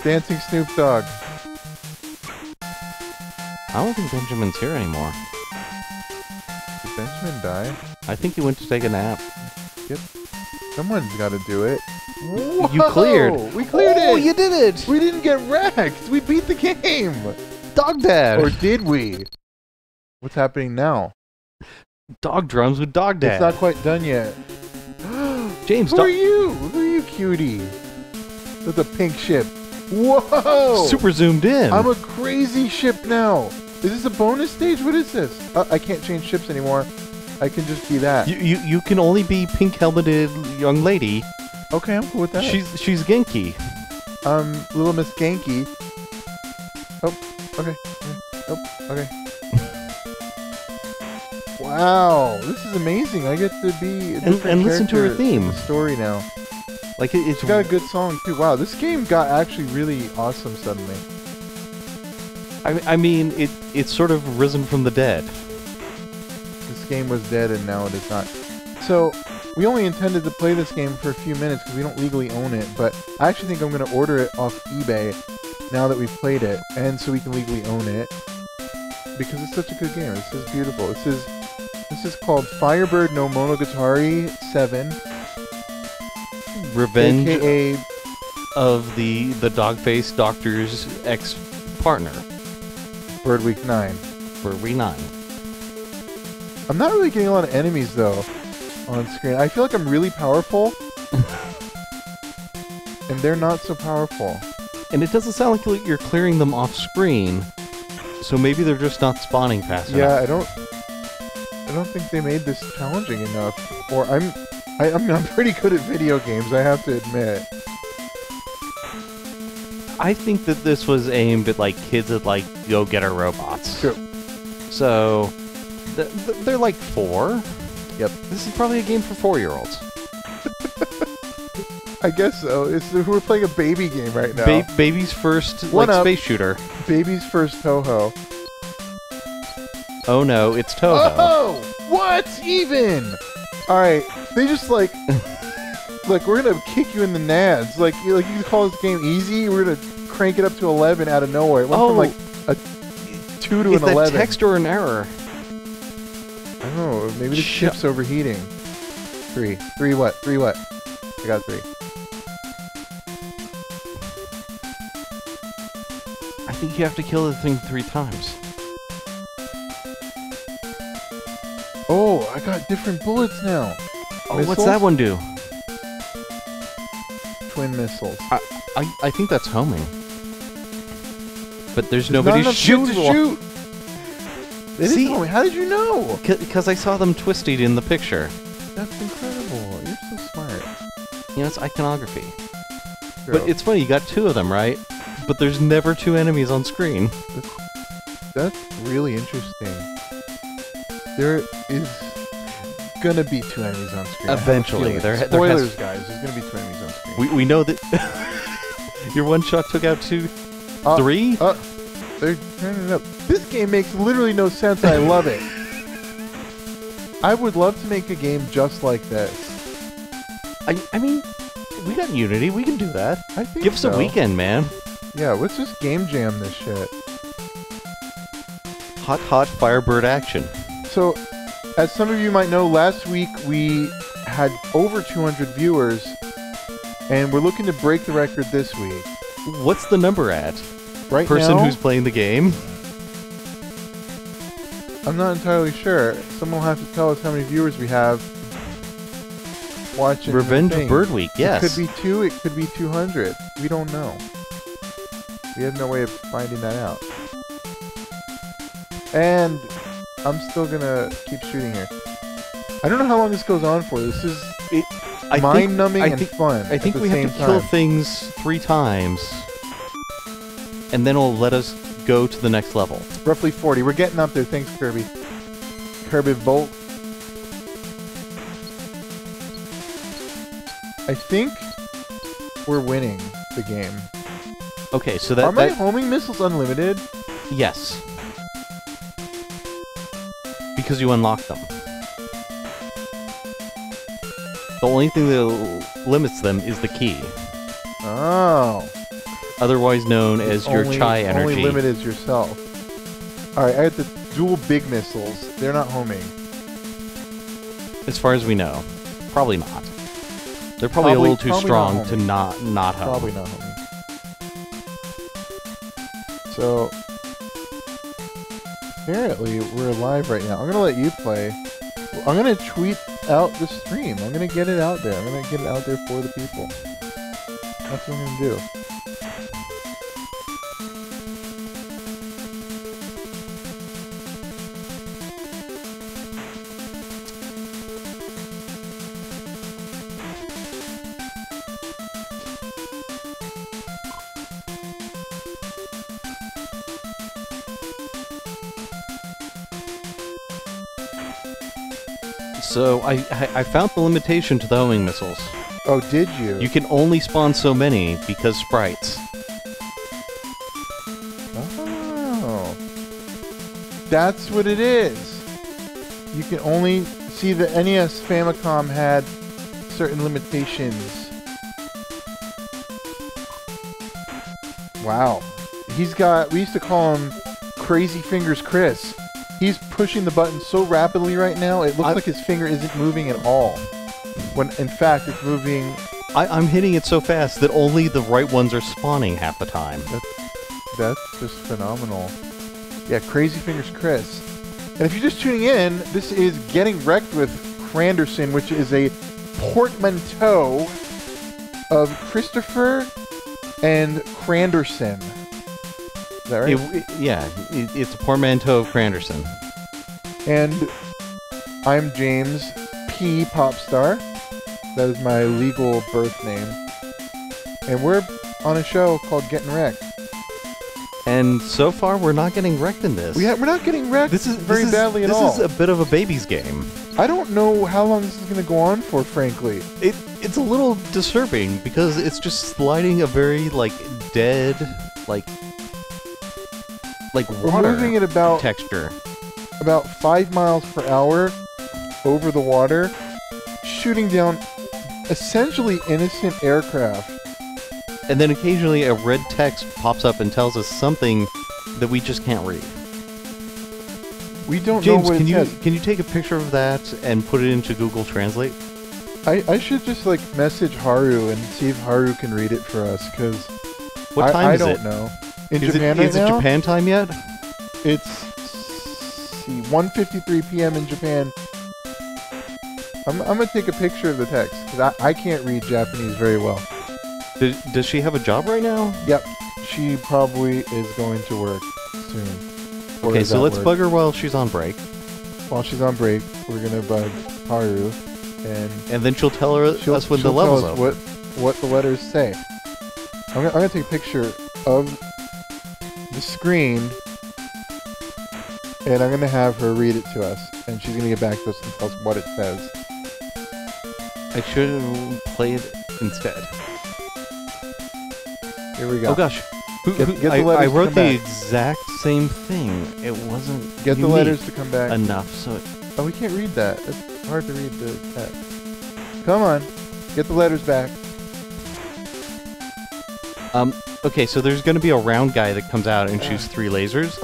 Dancing Snoop Dogg. I don't think Benjamin's here anymore. Did Benjamin die? I think he went to take a nap. Yep. Someone's got to do it. Whoa! You cleared. We cleared it. Oh, you did it. We didn't get wrecked. We beat the game. Dog Dad. Or did we? What's happening now? Dog drums with Dog Dad. It's not quite done yet. James, who are you? Who are you, cutie? With a pink ship. Whoa! Super zoomed in. I'm a crazy ship now. Is this a bonus stage? What is this? I can't change ships anymore. I can just be that. You can only be pink-helmeted young lady. Okay, I'm cool with that. She's Genki. Little Miss Genki. Oh, okay. Oh, okay. Wow, this is amazing. I get to be a different and listen to her theme story now. Like it's got a good song too. Wow, this game got actually really awesome suddenly. I mean, it's sort of risen from the dead. This game was dead and now it is not. So we only intended to play this game for a few minutes because we don't legally own it, but I actually think I'm going to order it off eBay now that we've played it, and so we can legally own it, because it's such a good game. This is beautiful. This is called Firebird no Monogatari 7. Revenge AKA of the Dogface Doctor's ex-partner. Bird Week 9. Bird Week 9. I'm not really getting a lot of enemies, though, on screen. I feel like I'm really powerful, and they're not so powerful. And it doesn't sound like you're clearing them off screen, so maybe they're just not spawning fast enough. Yeah, I don't think they made this challenging enough. Or I mean, I'm pretty good at video games, I have to admit. I think that this was aimed at, like, kids that, like, go get our robots. True. So, they're like 4. Yep. This is probably a game for 4-year-olds. I guess so. We're playing a baby game right now. Baby's first, like, space shooter. Baby's first Toho. Oh no, it's Toho. Oh! What even? Alright, they just like... Look, we're gonna kick you in the nads. Like you call this game easy, we're gonna crank it up to 11 out of nowhere. It went from like a 2 to an 11. Is that text or an error? I don't know, maybe the ship's overheating. 3. 3 what? 3 what? I got 3. I think you have to kill the thing 3 times. Oh, I got different bullets now. Oh, missiles? What's that one do? Twin missiles. I think that's homing. But there's nobody shooting. Shoot. See, how did you know? Because I saw them twisted in the picture. That's incredible. You're so smart. You know, it's iconography. True. But it's funny, you got 2 of them, right? But there's never 2 enemies on screen. That's really interesting. There is gonna be 2 enemies on screen. Eventually. Spoilers, guys. There's gonna be 2 enemies on screen. We know that... Your one shot took out 3? They're turning it up. This game makes literally no sense. I love it. I would love to make a game just like this. I mean, we got Unity. We can do that. I think give us a weekend, man. Yeah, let's just game jam this shit. Hot, hot Firebird action. So, as some of you might know, last week we had over 200 viewers, and we're looking to break the record this week. What's the number at? Right now? Person who's playing the game? I'm not entirely sure. Someone will have to tell us how many viewers we have watching. Revenge of Bird Week, yes. It could be 2, it could be 200. We don't know. We have no way of finding that out. And... I'm still gonna keep shooting here. I don't know how long this goes on for. This is mind-numbing and fun. I think we have to kill things 3 times, and then it'll let us go to the next level. Roughly 40. We're getting up there. Thanks, Kirby. Kirby Bolt. I think we're winning the game. Okay, so that... Are my homing missiles unlimited? Yes. Because you unlock them. The only thing that limits them is the key. Oh. Otherwise known as your chi energy. Only limit is yourself. Alright, I got the dual big missiles. They're not homing. As far as we know. Probably not. They're probably a little too strong to not home. Probably not homing. So... Apparently, we're alive right now. I'm gonna let you play. I'm gonna tweet out the stream. I'm gonna get it out there. I'm gonna get it out there for the people. That's what I'm gonna do. So I found the limitation to the homing missiles. Oh, did you? You can only spawn so many because sprites. Oh, that's what it is. You can only see the NES Famicom had certain limitations. Wow, he's got. We used to call him Crazy Fingers Chris. He's pushing the button so rapidly right now, it looks like his finger isn't moving at all. When, in fact, it's moving... I'm hitting it so fast that only the right ones are spawning half the time. That's just phenomenal. Yeah, Crazy Fingers Chris. And if you're just tuning in, this is Getting Wrecked with Cranderson, which is a portmanteau of Christopher and Cranderson. Is that right? It's a portmanteau of Cranderson. And I'm James P. Popstar. That is my legal birth name. And we're on a show called Getting Wrecked. And so far, we're not getting wrecked in this. We're not getting wrecked very badly at all. This is a bit of a baby's game. I don't know how long this is going to go on for, frankly. It's a little disturbing because it's just sliding a very, like, dead, like water. We're moving at about texture, about 5 miles per hour over the water, shooting down essentially innocent aircraft. And then occasionally a red text pops up and tells us something that we just can't read. We don't know what it says. Can you take a picture of that and put it into Google Translate? I should just like message Haru and see if Haru can read it for us, because I don't know. Is it Japan time yet? It's 1:53 p.m. in Japan. I'm going to take a picture of the text, because I can't read Japanese very well. Does she have a job right now? Yep. She probably is going to work soon. Okay, so let's bug her while she's on break. While she's on break, we're going to bug Haru. And then she'll tell us when the level's up. What the letters say. I'm going to take a picture of the screen, and I'm going to have her read it to us, and she's going to get back to us and tell us what it says. I should have played instead. Here we go. Oh gosh. I wrote the exact same thing. It wasn't Get the letters to come back. Enough, so... Oh, we can't read that. It's hard to read the text. Come on. Get the letters back. Okay, so there's going to be a round guy that comes out and shoots 3 lasers,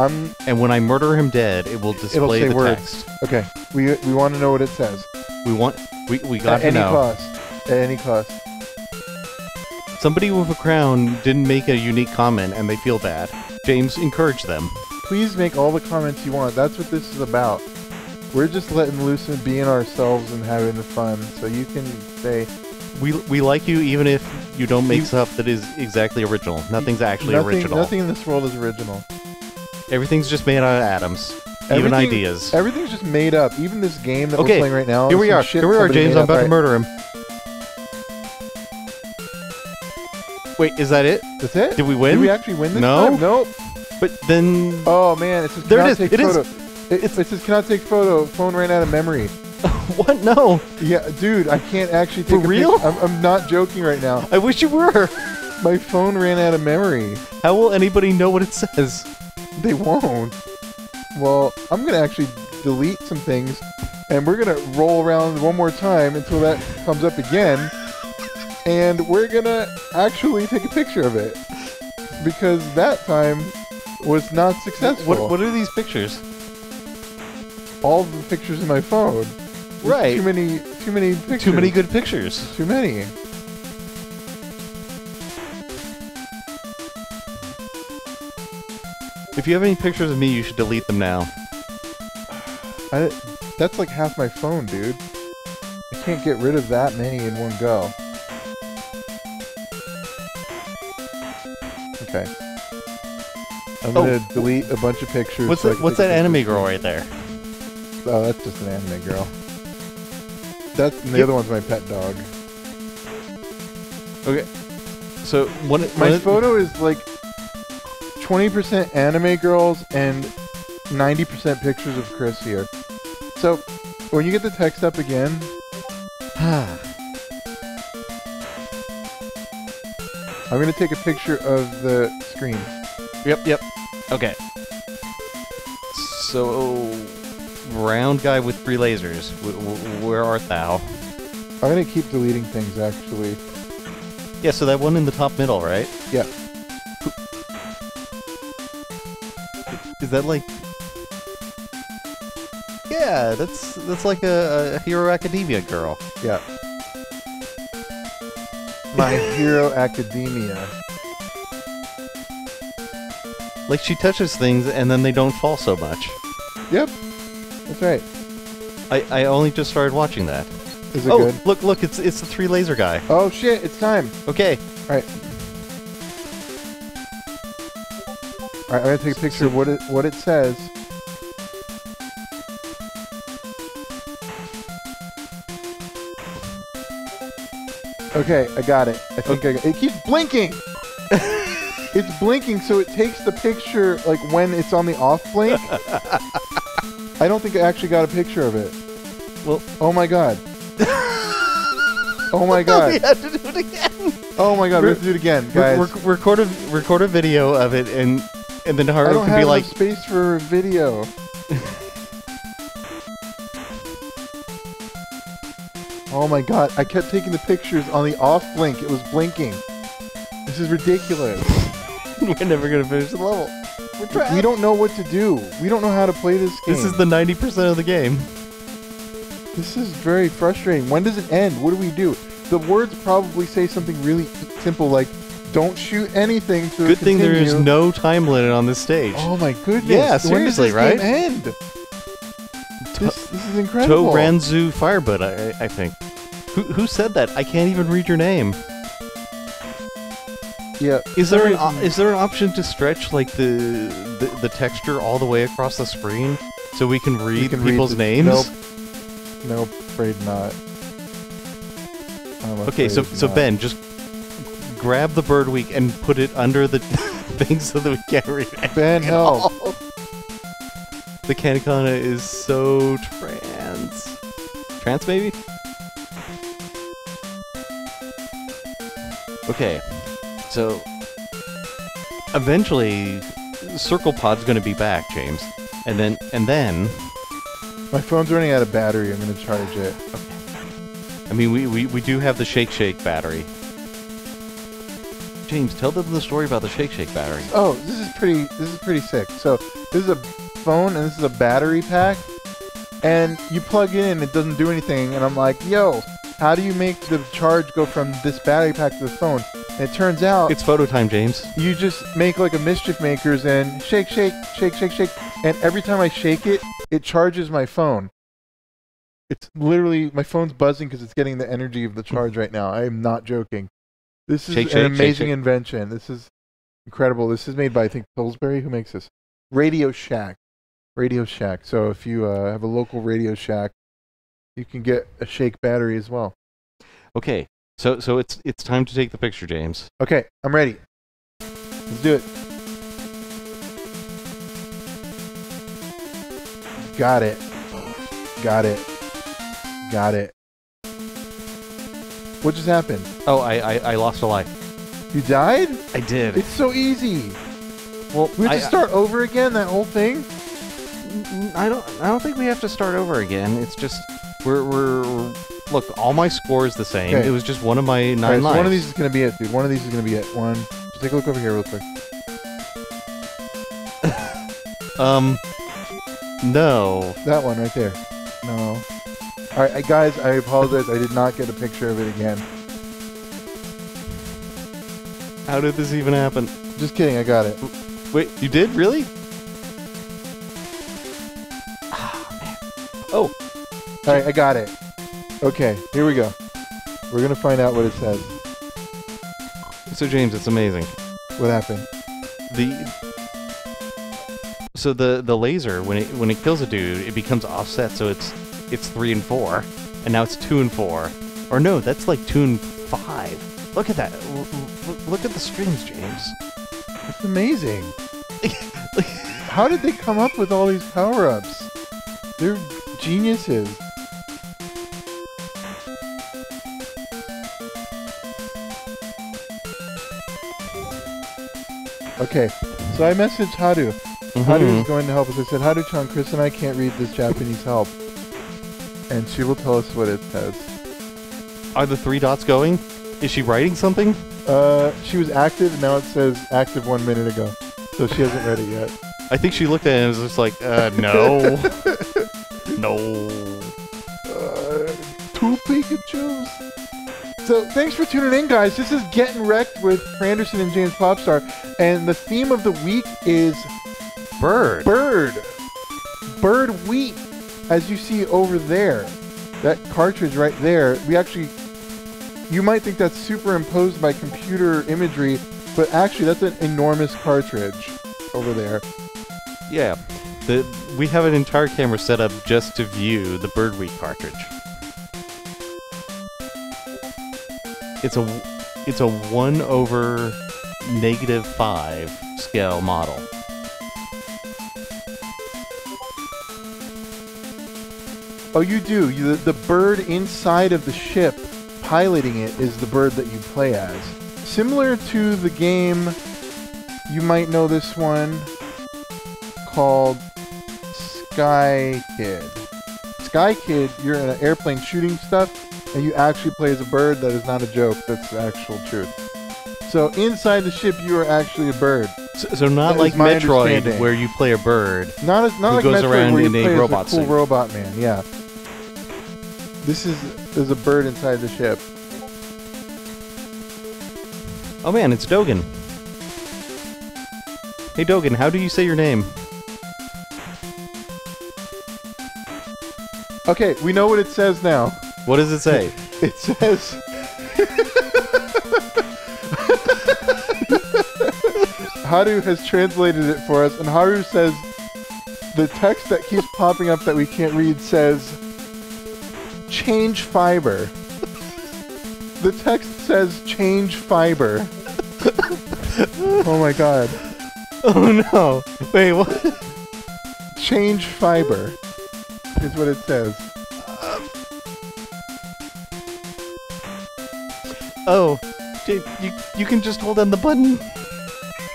and when I murder him dead, it will display the text. Okay, we want to know what it says. We got to know. At any cost. Somebody with a crown didn't make a unique comment, and they feel bad. James, encourage them. Please make all the comments you want. That's what this is about. We're just letting loose and being ourselves and having the fun, so you can say... We like you even if you don't make stuff that is exactly original. Nothing's actually original. Nothing in this world is original. Everything's just made out of atoms. Even ideas. Everything's just made up. Even this game that we're playing right now. Here we are, James. I'm about to murder him. Wait, is that it? That's it? Did we win? Did we actually win this time? Nope. But then... Oh, man. It says cannot take photo. It says cannot take photo. Phone ran out of memory. What? No. Yeah, dude, I can't actually take a picture. For real? I'm not joking right now. I wish you were. My phone ran out of memory. How will anybody know what it says? They won't. Well, I'm going to actually delete some things, and we're going to roll around one more time until that comes up again, and we're going to actually take a picture of it, because that time was not successful. What are these pictures? All the pictures in my phone. Right. Too many pictures. Too many good pictures. Too many. If you have any pictures of me, you should delete them now. That's like half my phone, dude. I can't get rid of that many in one go. Okay. I'm gonna delete a bunch of pictures. What's that anime girl right there? Oh, that's just an anime girl. That's the other one's my pet dog. Okay. So my photo is like 20% anime girls and 90% pictures of Chris here. So when you get the text up again, I'm gonna take a picture of the screen. Yep. Okay. So, round guy with three lasers. Where art thou? I'm gonna keep deleting things, actually. Yeah, so that one in the top middle, right? Yeah. Is that like... Yeah, that's like a Hero Academia girl. Yeah. My Hero Academia. Like, she touches things, and then they don't fall so much. Yep. That's right. I only just started watching that. Is it good? Oh, look, it's the three laser guy. Oh, shit, it's time. Okay. All right, I'm going to take a picture of what it says. Okay, I got it. I think I got it. It keeps blinking! It's blinking, so it takes the picture, like, when it's on the off blink. I don't think I actually got a picture of it. Well, oh my god. Oh my god. We have to do it again. Oh my god, we have to do it again, guys. Record a video of it, and then Haru can be like... I don't have space for a video. Oh my god, I kept taking the pictures on the off blink. It was blinking. This is ridiculous. We're never gonna finish the level. We're trapped. We don't know what to do. We don't know how to play this game. This is the 90% of the game. This is very frustrating. When does it end? What do we do? The words probably say something really simple like, don't shoot anything to Good thing there is no time limit on this stage. Oh my goodness. Yeah, seriously, right? When does this game end? This is incredible. Toranzu Firebud, I think. Who said that? I can't even read your name. Yeah. Is there an option to stretch like the texture all the way across the screen so we can read people's names? Nope, afraid not. Okay, so Ben, just grab the Bird Week and put it under the thing so that we can't read it. Ben, help! The katakana is so trans. Trans, maybe? Okay. So, eventually, Circle Pod's going to be back, James. And then... My phone's running out of battery. I'm going to charge it. Okay. I mean, we do have the Shake Shake battery. James, tell them the story about the Shake Shake battery. Oh, this is pretty sick. So, this is a phone, and this is a battery pack. And you plug in, it doesn't do anything. And I'm like, yo, how do you make the charge go from this battery pack to the phone? And it turns out... It's photo time, James. You just make like a Mischief Makers and shake, shake, shake, shake, shake. And every time I shake it, it charges my phone. It's literally... My phone's buzzing because it's getting the energy of the charge right now. I am not joking. This is an amazing invention. This is incredible. This is made by, I think, Pillsbury. Who makes this? Radio Shack. Radio Shack. So if you have a local Radio Shack, you can get a shake battery as well. Okay. So it's time to take the picture, James. Okay, I'm ready. Let's do it. Got it. Got it. Got it. What just happened? Oh, I lost a life. You died? I did. It's so easy. Well, we have to start over again. That whole thing. I don't think we have to start over again. It's just we're Look, all my score is the same. Okay. It was just one of my 9 lines. So one of these is going to be it, dude. One of these is going to be it. One. Just take a look over here real quick. No. That one right there. No. All right, guys, I apologize. I did not get a picture of it again. How did this even happen? Just kidding. I got it. Wait, you did? Really? Oh, man. Oh. Alright, I got it. Okay, here we go. We're gonna find out what it says. So James, it's amazing. What happened? So the laser, when it kills a dude, it becomes offset, so it's 3 and 4, and now it's 2 and 4. Or no, that's like 2 and 5. Look at that. Look at the strings, James. That's amazing. How did they come up with all these power-ups? They're geniuses. Okay, so I messaged Haru. Haru is going to help us. I said, Haru-chan, Chris and I can't read this Japanese help. And she will tell us what it says. Are the 3 dots going? Is she writing something? She was active, and now it says active 1 minute ago. So she hasn't read it yet. I think she looked at it and was just like, no. No. 2 Pikachus. So thanks for tuning in, guys. This is Getting Wrecked with Cranderson and James Popstar. And the theme of the week is... Bird. Bird. Bird Week. As you see over there. That cartridge right there. We actually... You might think that's superimposed by computer imagery, but actually that's an enormous cartridge over there. Yeah. We have an entire camera set up just to view the Bird Week cartridge. It's a 1/-5 scale model. Oh, you do. The bird inside of the ship piloting it is the bird that you play as. Similar to the game, you might know this one, called Sky Kid. Sky Kid, you're in an airplane shooting stuff, and you actually play as a bird. That is not a joke. That's the actual truth. So inside the ship, you are actually a bird. So not like Metroid, where you play a bird. Not like Metroid, where you play as a cool robot man. Yeah. There's a bird inside the ship. Oh man, it's Dogen. Hey Dogen, how do you say your name? Okay, we know what it says now. What does it say? It says... Haru has translated it for us, and Haru says the text that keeps popping up that we can't read says... Change fiber. The text says change fiber. Oh my god. Oh no. Wait, what? Change fiber is what it says. Oh, you can just hold down the button.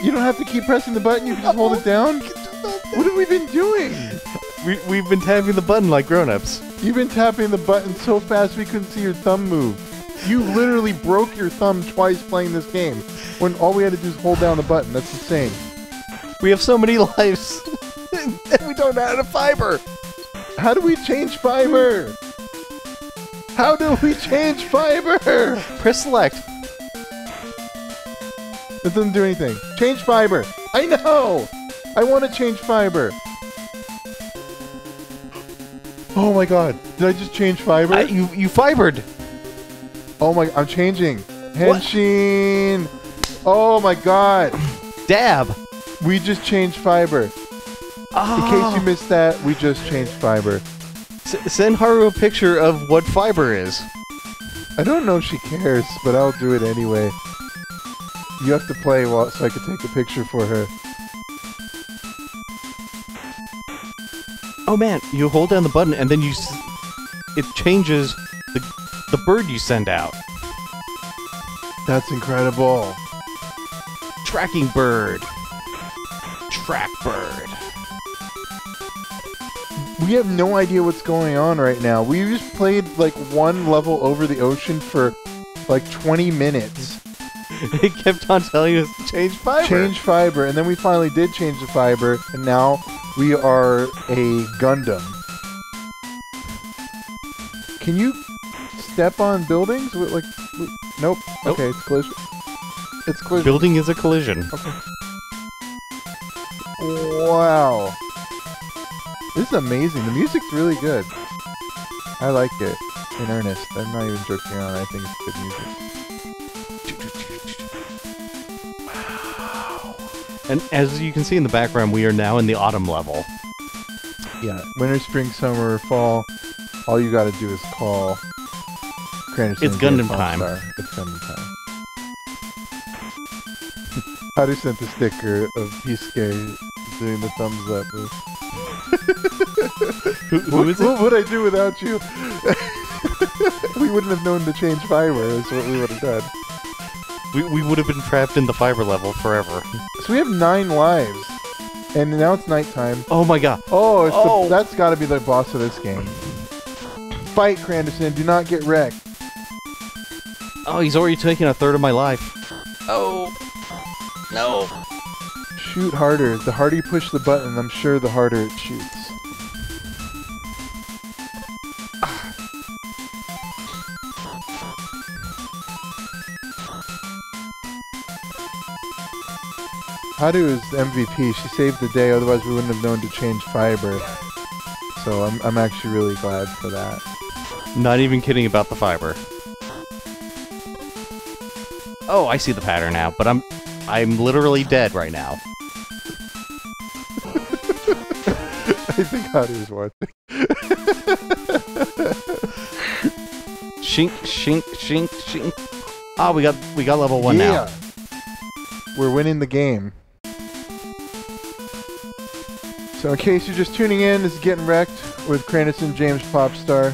You don't have to keep pressing the button, you can just hold it down? What have we been doing? We've been tapping the button like grown-ups. You've been tapping the button so fast we couldn't see your thumb move. You literally broke your thumb twice playing this game, when all we had to do is hold down the button. That's insane. We have so many lives, and we don't know how to fiber. How do we change fiber? How do we change fiber? Press select. That doesn't do anything. Change fiber. I know! I want to change fiber. Oh my god. Did I just change fiber? You fibered. Oh my... I'm changing. Henshin. What? Oh my god. Dab. We just changed fiber. Oh. In case you missed that, we just changed fiber. Send Haru a picture of what fiber is. I don't know if she cares, but I'll do it anyway. You have to play so I can take a picture for her. Oh man, you hold down the button and then it changes the bird you send out. That's incredible. Tracking bird. Track bird. We have no idea what's going on right now. We just played, like, one level over the ocean for, like, 20 minutes. It kept on telling us to change fiber. Change fiber, and then we finally did change the fiber, and now we are a Gundam. Can you step on buildings? Nope. Okay, it's collision. It's collision. Building is a collision. Okay. Wow. This is amazing. The music's really good. I like it, in earnest. I'm not even joking around, I think it's good music. Wow. And as you can see in the background, we are now in the autumn level. Yeah, winter, spring, summer, fall, all you gotta do is call Cranderson. It's Gundam time. It's Gundam time. Haru sent a sticker of Pisuke doing the thumbs up move. Who is it? What would I do without you? We wouldn't have known to change fiber, is what we would have done. We would have been trapped in the fiber level forever. So we have 9 lives. And now it's nighttime. Oh my god. Oh, it's that's gotta be the boss of this game. Fight, Cranderson, do not get wrecked. Oh, he's already taken a third of my life. Oh. No. Shoot harder. The harder you push the button, I'm sure the harder it shoots. Haru is MVP. She saved the day, otherwise we wouldn't have known to change fiber. So I'm actually really glad for that. Not even kidding about the fiber. Oh, I see the pattern now, but I'm literally dead right now. I think Haru is watching. Shink, shink, shink, shink. Ah, we got level 1 now. We're winning the game. So in case you're just tuning in, this is Getting Wrecked with Cranderson, James Popstar.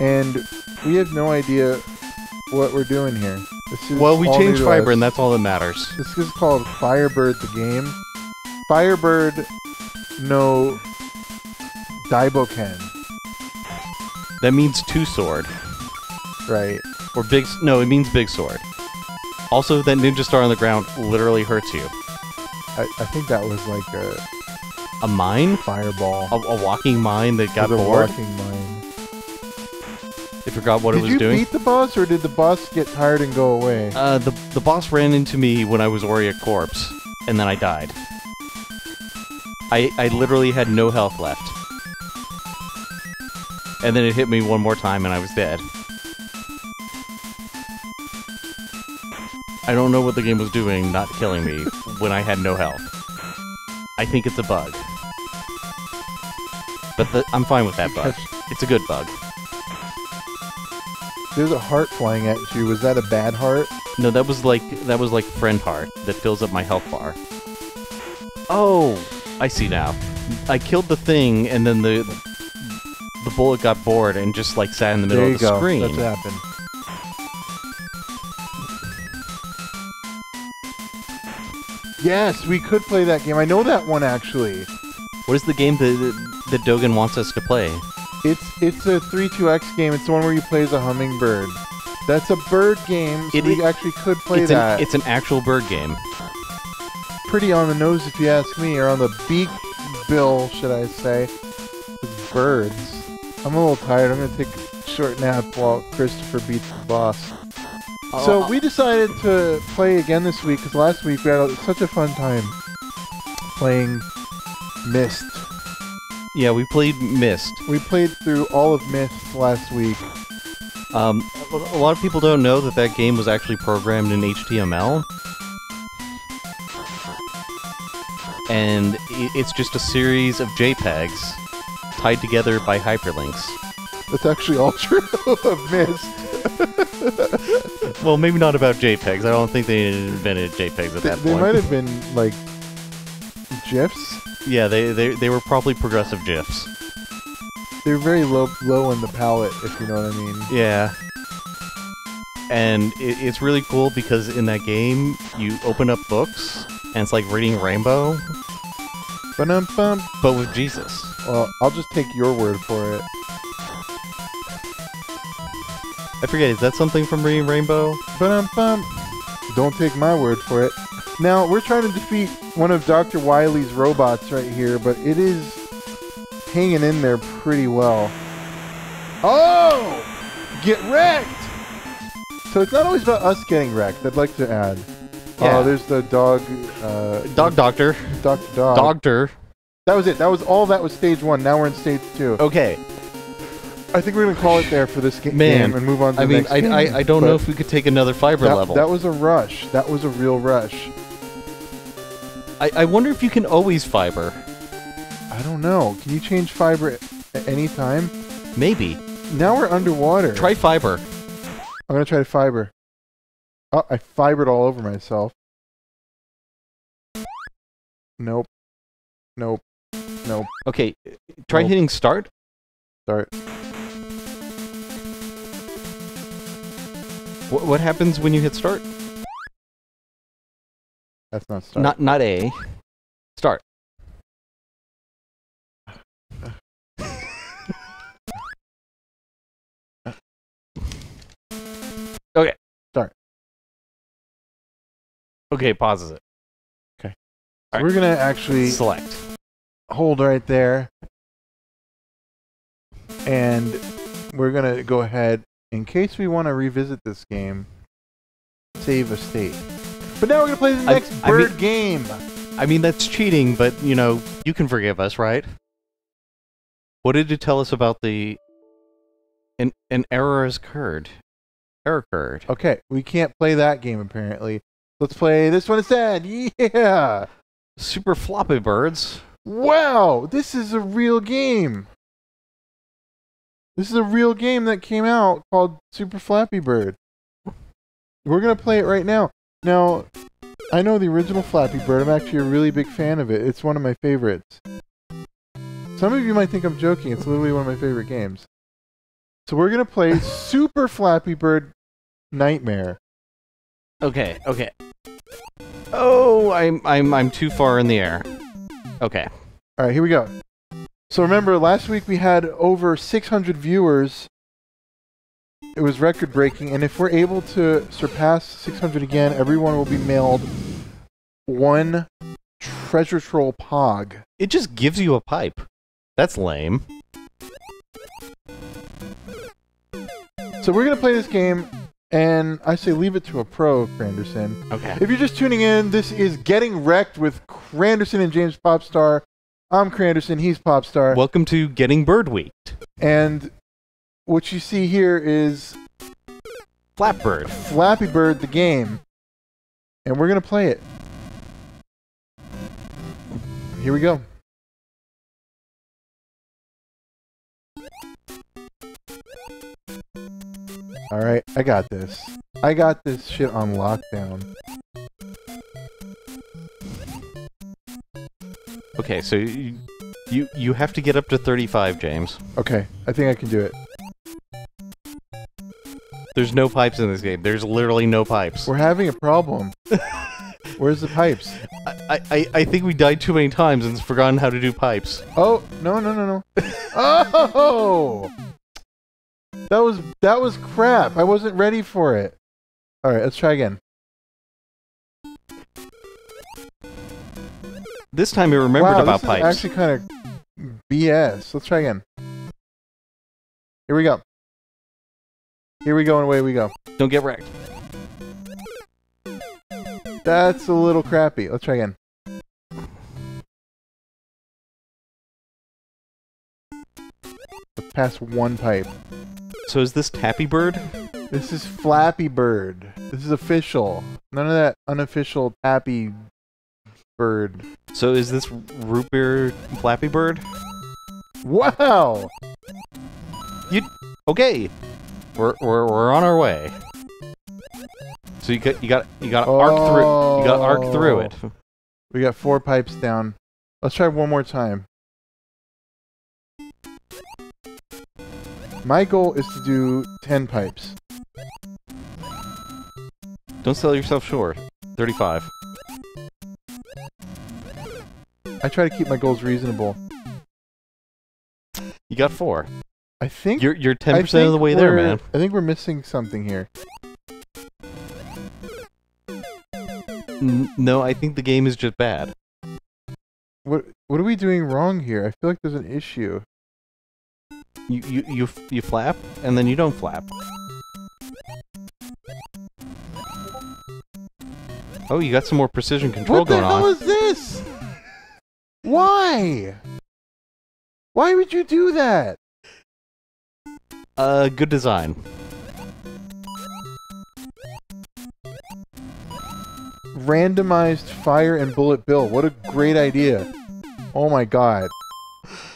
And we have no idea what we're doing here. Well, we changed fiber and that's all that matters. This is called Firebird the game. Firebird no Daiboken. That means two sword. Right. Or big... No, it means big sword. Also, that ninja star on the ground literally hurts you. I think that was like a... A mine? Fireball. A walking mine that got bored? A walking mine. They forgot what it was doing. Did you beat the boss, or did the boss get tired and go away? The boss ran into me when I was already a corpse, and then I died. I literally had no health left. And then it hit me one more time, and I was dead. I don't know what the game was doing not killing me when I had no health. I think it's a bug. But I'm fine with that bug. It's a good bug. There's a heart flying at you. Was that a bad heart? No, that was like friend heart that fills up my health bar. Oh, I see now. I killed the thing and then the bullet got bored and just like sat in the middle of the screen. There you go. That's happened. Yes, we could play that game. I know that one, actually. What is the game that Dogen wants us to play? It's a 3-2-X game. It's the one where you play as a hummingbird. That's a bird game, so we actually could play that. It's an actual bird game. Pretty on the nose, if you ask me, or on the beak bill, should I say. It's birds. I'm a little tired. I'm going to take a short nap while Christopher beats the boss. So we decided to play again this week, because last week we had such a fun time playing Myst. Yeah, we played Myst. We played through all of Myst last week. A lot of people don't know that game was actually programmed in HTML. And it's just a series of JPEGs tied together by hyperlinks. That's actually all true of Myst. Well, maybe not about JPEGs. I don't think they invented JPEGs at that point. They might have been, like, GIFs? Yeah, they were probably progressive GIFs. They're very low on the palette, if you know what I mean. Yeah. And it's really cool because in that game, you open up books, and it's like reading Rainbow. Ba-dum-bum. But with Jesus. Well, I'll just take your word for it. I forget, is that something from Reading Rainbow? Ba-dum-bum. Don't take my word for it. Now, we're trying to defeat one of Dr. Wily's robots right here, but it is hanging in there pretty well. Oh! Get wrecked! So it's not always about us getting wrecked, I'd like to add. Yeah. Oh, there's the dog... dog doctor. Dog. Doctor. That was it. That was all. That was stage 1. Now we're in stage 2. Okay. I think we're going to call it there for this game and move on to the next game. I don't know if we could take another fiber level. That was a rush. That was a real rush. I wonder if you can always fiber. I don't know. Can you change fiber at any time? Maybe. Now we're underwater. Try fiber. I'm going to try fiber. Oh, I fibered all over myself. Nope. Nope. Nope. Okay, try hitting start. Start. What happens when you hit start? That's not start. Not A. Start. Okay. Start. Okay, pauses it. Okay. So we're gonna actually select. Hold right there. And we're going to go ahead, in case we want to revisit this game, save a state. But now we're going to play the next Bird game. I mean, that's cheating, but, you know, you can forgive us, right? What did it tell us about the... An error has occurred. Error occurred. Okay, we can't play that game, apparently. Let's play this one instead. Yeah! Super Floppy Birds. Wow, this is a real game. This is a real game that came out called Super Flappy Bird. We're going to play it right now. Now, I know the original Flappy Bird. I'm actually a really big fan of it. It's one of my favorites. Some of you might think I'm joking. It's literally one of my favorite games. So we're going to play Super Flappy Bird Nightmare. Okay, okay. Oh, I'm too far in the air. Okay. All right, here we go. So remember, last week we had over 600 viewers. It was record-breaking, and if we're able to surpass 600 again, everyone will be mailed one Treasure Troll Pog. It just gives you a pipe. That's lame. So we're going to play this game, and I say leave it to a pro, Cranderson. Okay. If you're just tuning in, this is Getting Wrecked with Cranderson and James Popstar. I'm Cranderson, he's Popstar. Welcome to Getting Bird Week. And what you see here is... Flapbird. Flappy Bird, the game. And we're going to play it. Here we go. Alright, I got this. I got this shit on lockdown. Okay, so you have to get up to 35, James. Okay, I think I can do it. There's no pipes in this game. There's literally no pipes. We're having a problem. Where's the pipes? I think we died too many times and forgotten how to do pipes. Oh, no. Oh! That was crap. I wasn't ready for it. All right, let's try again. This time you remembered about pipes. Wow, this is actually kind of BS. Let's try again. Here we go. Here we go and away we go. Don't get wrecked. That's a little crappy. Let's try again. Let's pass one pipe. So is this Tappy Bird? This is Flappy Bird. This is official. None of that unofficial Tappy Bird. So is this root beer Flappy Bird? Wow! Okay. We're on our way. So you got arc through it. We got four pipes down. Let's try one more time. My goal is to do 10 pipes. Don't sell yourself short. 35. I try to keep my goals reasonable. You got 4. I think you're 10% of the way there, man. I think we're missing something here. No, I think the game is just bad. What are we doing wrong here? I feel like there's an issue. You flap and then you don't flap. Oh, you got some more precision control going on. What the hell is this? Why? Why would you do that? Good design. Randomized Fire and Bullet Bill. What a great idea. Oh my god.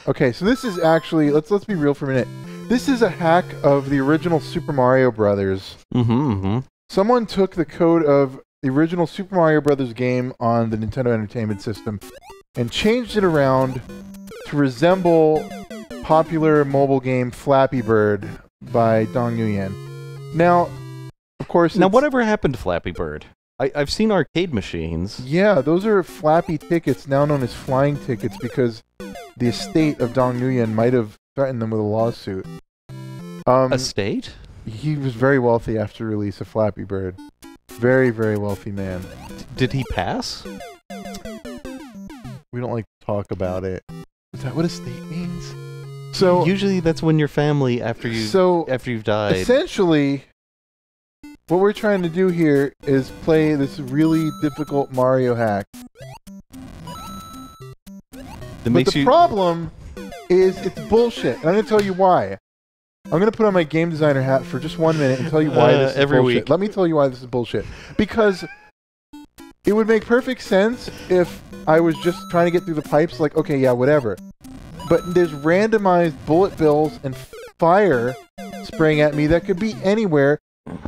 Okay, so this is actually... Let's be real for a minute. This is a hack of the original Super Mario Brothers. Someone took the code of the original Super Mario Brothers game on the Nintendo Entertainment System and changed it around to resemble popular mobile game Flappy Bird by Dong Nguyen. Now, of course... Now, whatever happened to Flappy Bird? I've seen arcade machines. Yeah, those are Flappy tickets, now known as flying tickets, because the estate of Dong Nguyen might have threatened them with a lawsuit. Estate? He was very wealthy after release of Flappy Bird. Very, very wealthy man. Did he pass? We don't like to talk about it. Is that what estate means? So usually that's when your family, after you've died. Essentially, what we're trying to do here is play this really difficult Mario hack. But the problem is it's bullshit, and I'm going to tell you why. I'm going to put on my game designer hat for just 1 minute and tell you why this is bullshit. Let me tell you why this is bullshit. Because it would make perfect sense if I was just trying to get through the pipes, like, okay, yeah, whatever. But there's randomized bullet bills and fire spraying at me that could be anywhere.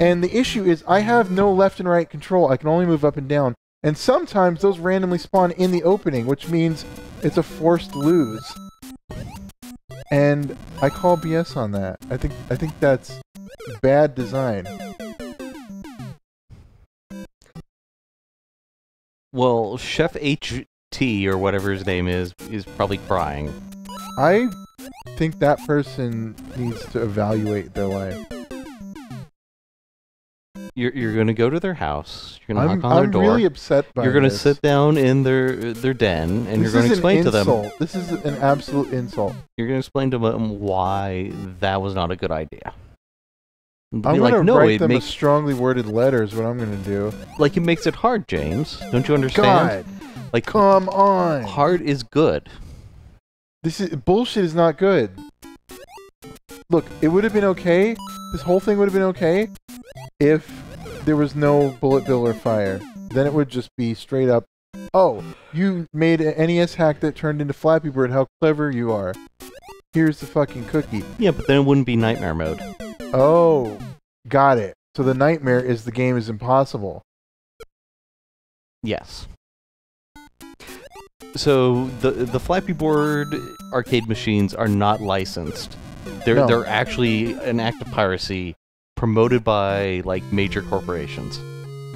And the issue is I have no left and right control. I can only move up and down. And sometimes those randomly spawn in the opening, which means it's a forced lose. And I call BS on that. I think that's bad design. Well, Chef HT or whatever his name is probably crying. I think that person needs to evaluate their life. You're going to go to their house. You're going to knock on their door. I'm really upset by this. You're going to sit down in their den, and you're going to explain to them. This is an absolute insult. You're going to explain to them why that was not a good idea. I'm going to write them a strongly worded letter is what I'm going to do. Like, it makes it hard, James. Don't you understand? God, like, come on. Hard is good. This is bullshit. Is not good. Look, it would have been okay. This whole thing would have been okay if there was no bullet bill or fire. Then it would just be straight up, oh, you made an NES hack that turned into Flappy Bird. How clever you are. Here's the fucking cookie. Yeah, but then it wouldn't be nightmare mode. Oh, got it. So the nightmare is the game is impossible. Yes. So the Flappy Bird arcade machines are not licensed. They're actually an act of piracy promoted by like major corporations.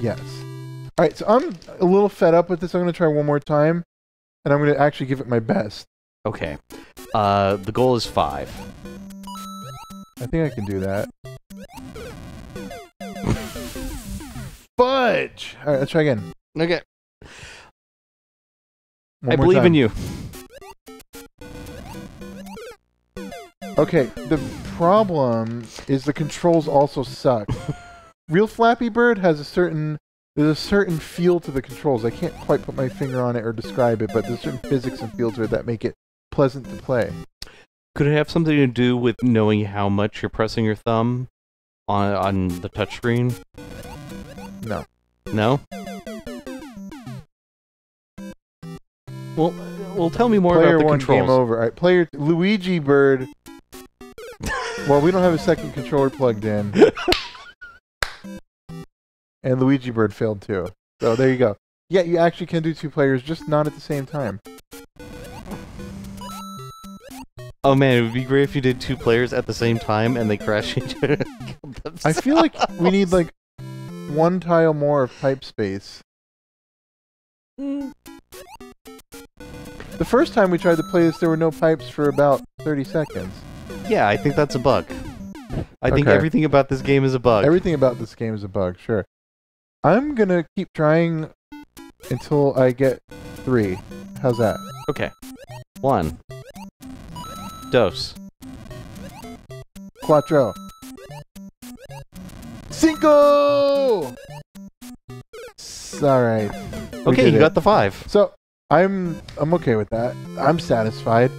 Yes. All right, so I'm a little fed up with this. I'm going to try one more time, and I'm going to actually give it my best. Okay. The goal is 5. I think I can do that. Fudge! All right, let's try again. Okay. I believe in you. Okay, the problem is the controls also suck. Real Flappy Bird has there's a certain feel to the controls. I can't quite put my finger on it or describe it, but there's certain physics and feel to it that make it pleasant to play. Could it have something to do with knowing how much you're pressing your thumb on the touchscreen? No. No? Well, tell me more about the controls. Player 1, game over. All right, player Luigi Bird. Well, we don't have a second controller plugged in. And Luigi Bird failed too. So there you go. Yeah, you actually can do 2 players, just not at the same time. Oh man, it would be great if you did 2 players at the same time and they crashed each other and killed themselves. I feel like we need like 1 tile more of pipe space. Mm. The first time we tried to play this, there were no pipes for about 30 seconds. Yeah, I think that's a bug. I think everything about this game is a bug. Everything about this game is a bug, sure. I'm going to keep trying until I get 3. How's that? Okay. 1. Dos. 4. 5! Alright. Okay, you got the 5. So... I'm okay with that. I'm satisfied.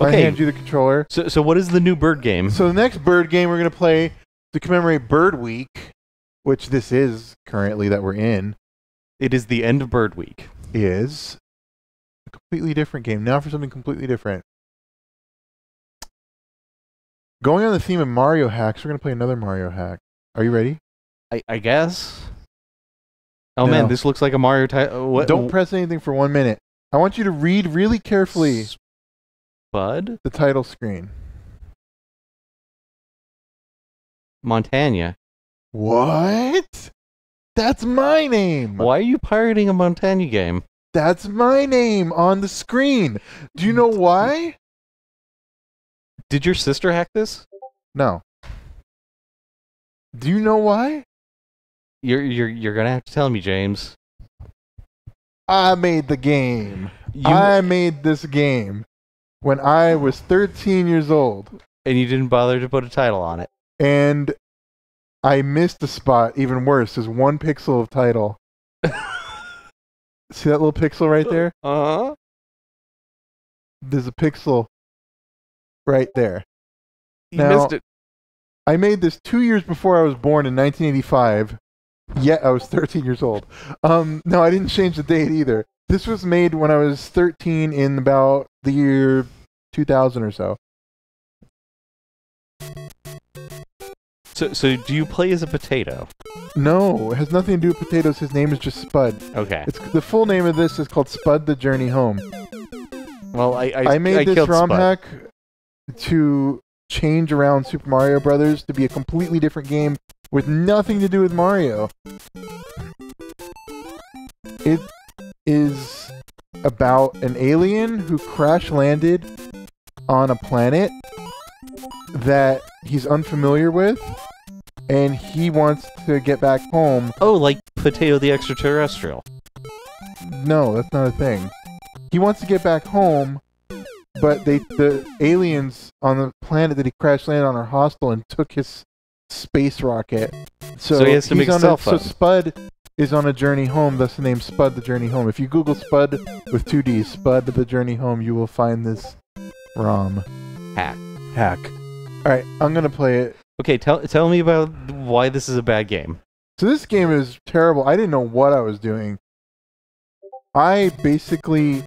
I hand you the controller. So what is the new bird game? So the next bird game we're going to play to commemorate Bird Week, which this is currently that we're in. It is the end of Bird Week. Is a completely different game. Now for something completely different. Going on the theme of Mario hacks, we're going to play another Mario hack. Are you ready? I guess. Oh no. Man, this looks like a Mario title. Don't press anything for 1 minute. I want you to read really carefully. Bud? The title screen. Montagna. What? That's my name. Why are you pirating a Montagna game? That's my name on the screen. Do you know why? Did your sister hack this? No. Do you know why? You're gonna have to tell me, James. I made the game. I made this game. When I was 13 years old. And you didn't bother to put a title on it. And I missed a spot, even worse, is 1 pixel of title. See that little pixel right there? Uh-huh. There's a pixel right there. You missed it. I made this 2 years before I was born in 1985, yet I was 13 years old. No, I didn't change the date either. This was made when I was 13 in about the year 2000 or so. So do you play as a potato? No, it has nothing to do with potatoes. His name is just Spud. Okay. It's, the full name of this is called Spud the Journey Home. Well, I made this ROM hack to change around Super Mario Brothers to be a completely different game with nothing to do with Mario. It is about an alien who crash landed on a planet that he's unfamiliar with, and he wants to get back home. Oh, like Potato the Extraterrestrial. No, that's not a thing. He wants to get back home, but the aliens on the planet that he crash landed on are hostile and took his space rocket. So he has to make a cell phone. So Spud is on a journey home, thus the name Spud the Journey Home. If you Google Spud with 2 D's, Spud the Journey Home, you will find this ROM. Hack. Alright, I'm gonna play it. Okay, tell me about why this is a bad game. So this game is terrible. I didn't know what I was doing. I basically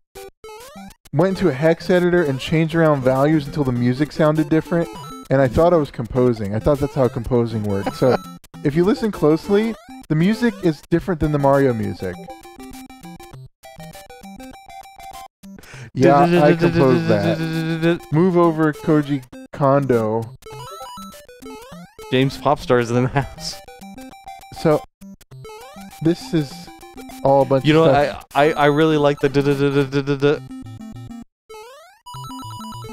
went into a hex editor and changed around values until the music sounded different, and I thought I was composing. I thought that's how composing worked. So if you listen closely, the music is different than the Mario music. Yeah, I composed that. Move over, Koji Kondo. James Popstar is in the house. So, this is all a bunch of stuff. You know, I really like the da-da-da-da-da-da.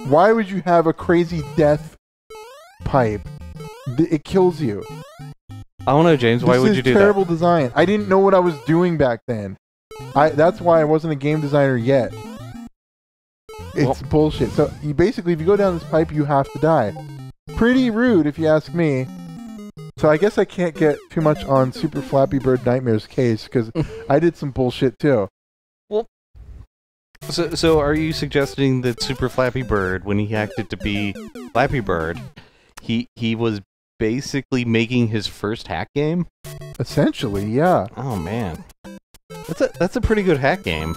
Why would you have a crazy death pipe? It kills you. I don't know, James. Why would you do that? This is terrible design. I didn't know what I was doing back then. That's why I wasn't a game designer yet. It's bullshit. So you basically, if you go down this pipe, you have to die. Pretty rude, if you ask me. So I guess I can't get too much on Super Flappy Bird Nightmare's case, because I did some bullshit, too. Well, so are you suggesting that Super Flappy Bird, when he hacked it to be Flappy Bird, he was basically making his first hack game? Essentially, yeah. Oh, man. That's a pretty good hack game.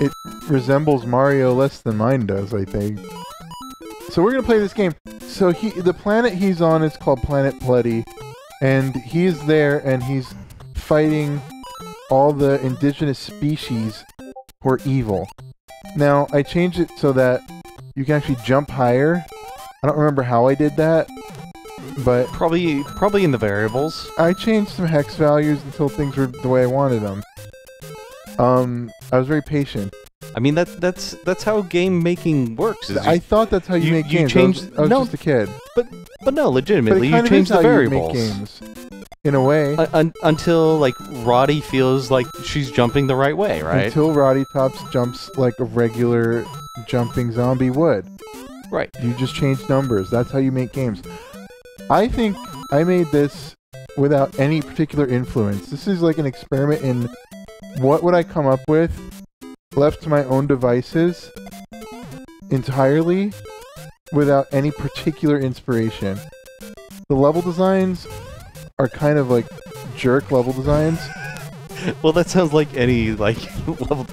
It resembles Mario less than mine does, I think. So we're gonna play this game. So the planet he's on is called Planet Bloody, and he's there and he's fighting all the indigenous species who are evil. Now, I changed it so that you can actually jump higher. I don't remember how I did that, but... Probably in the variables. I changed some hex values until things were the way I wanted them. I was very patient. I mean, that's how game making works. I thought that's how you make games. I was just a kid. But no, legitimately, you change the variables. You make games, in a way. Until, like, Roddy feels like she's jumping the right way, right? Until Roddy Tops jumps like a regular jumping zombie would. Right. You just change numbers. That's how you make games. I think I made this without any particular influence. This is like an experiment in... what would I come up with left to my own devices entirely without any particular inspiration. The level designs are kind of like jerk level designs. Well, that sounds like any level.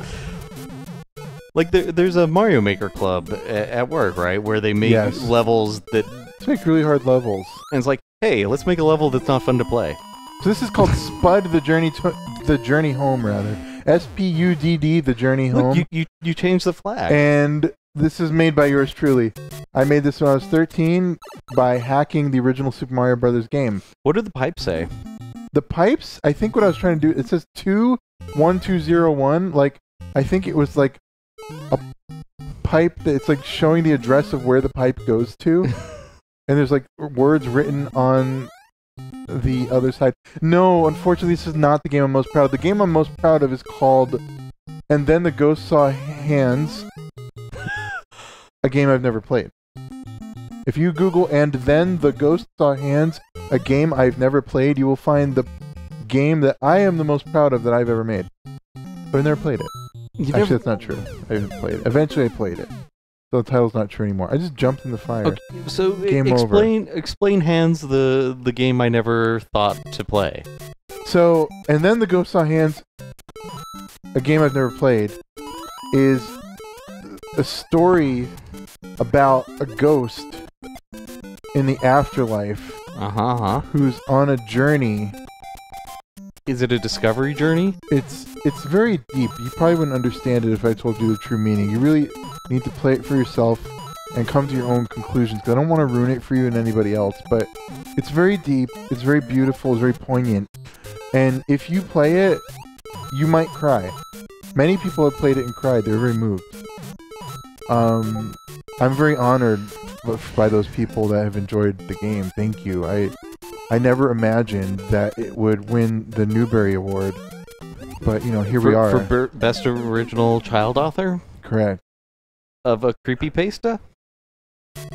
Like there's a Mario Maker club at work, right, where they make levels that make really hard levels. And it's like, hey, let's make a level that's not fun to play. So this is called Spud the Journey Home, rather. S-P-U-D-D, The Journey Home. Look, you changed the flag. And this is made by yours truly. I made this when I was 13 by hacking the original Super Mario Brothers game. What do the pipes say? The pipes, I think what I was trying to do, it says 21201. Like, I think it was like a pipe that it's like showing the address of where the pipe goes to. And there's like words written on the other side. No, unfortunately, this is not the game I'm most proud of. The game I'm most proud of is called And Then the Ghost Saw Hands, a game I've never played. If you Google And Then the Ghost Saw Hands, a game I've never played, you will find the game that I am the most proud of that I've ever made. But I never played it. Actually, that's not true. I didn't play it. Eventually, I played it. So the title's not true anymore. I just jumped in the fire. Okay, so explain Hands, the game I never thought to play. So, And Then the Ghost Saw Hands, a game I've never played, is a story about a ghost in the afterlife who's on a journey. Is it a discovery journey? It's very deep. You probably wouldn't understand it if I told you the true meaning. You really need to play it for yourself and come to your own conclusions, because I don't want to ruin it for you and anybody else, but it's very deep, it's very beautiful, it's very poignant, and if you play it, you might cry. Many people have played it and cried. They were very moved. I'm very honored by those people that have enjoyed the game. Thank you. I never imagined that it would win the Newbery Award, but, you know, here we are. For Bert, Best Original Child Author? Correct. Of a creepypasta?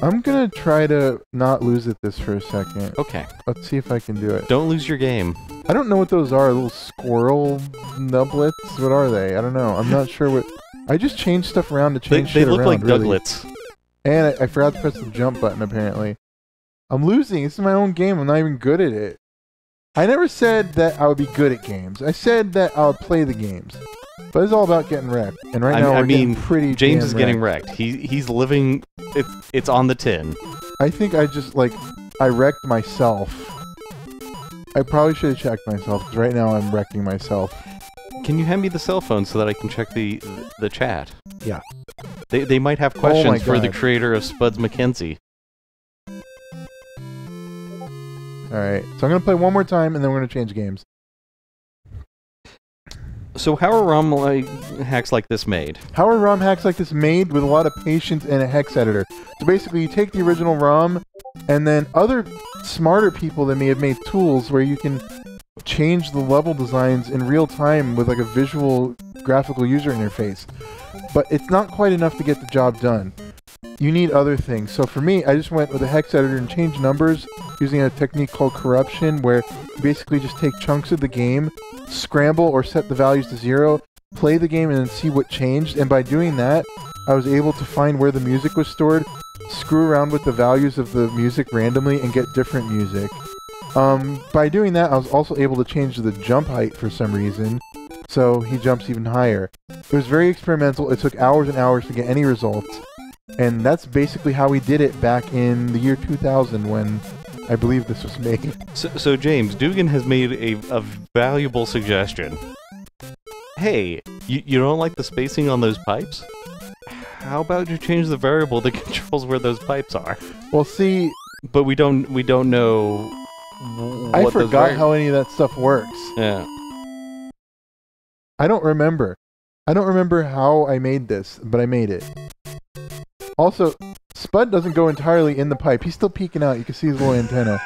I'm gonna try to not lose it this for a second. Okay. Let's see if I can do it. Don't lose your game. I don't know what those are. Little squirrel nublets? What are they? I don't know. I'm not sure what... I just change stuff around to change shit around. They look like Douglets. Really. And I forgot to press the jump button, apparently. I'm losing. This is my own game. I'm not even good at it. I never said that I would be good at games. I said that I would play the games. But it's all about getting wrecked. And right now, I mean, pretty James is getting wrecked. He's living... It's on the tin. I think I just, like... I wrecked myself. I probably should have checked myself, because right now I'm wrecking myself. Can you hand me the cell phone so that I can check the chat? Yeah. They might have questions for the creator of Spuds McKenzie. Alright, so I'm going to play one more time, and then we're going to change games. So how are ROM hacks like this made? How are ROM hacks like this made? With a lot of patience and a hex editor. So basically, you take the original ROM, and then other smarter people than me have made tools where you can change the level designs in real time with like a visual graphical user interface. But it's not quite enough to get the job done. You need other things. So for me, I just went with a hex editor and changed numbers using a technique called corruption, where you basically just take chunks of the game, scramble or set the values to zero, play the game and then see what changed. And by doing that, I was able to find where the music was stored, screw around with the values of the music randomly and get different music. By doing that, I was also able to change the jump height for some reason, so he jumps even higher. It was very experimental. It took hours and hours to get any results. And that's basically how we did it back in the year 2000 when I believe this was made. So James, Dogen has made a valuable suggestion. Hey, you don't like the spacing on those pipes? How about you change the variable that controls where those pipes are? Well, see... But we don't know... I forgot how any of that stuff works. Yeah. I don't remember. I don't remember how I made this, but I made it. Also, Spud doesn't go entirely in the pipe. He's still peeking out. You can see his little antenna.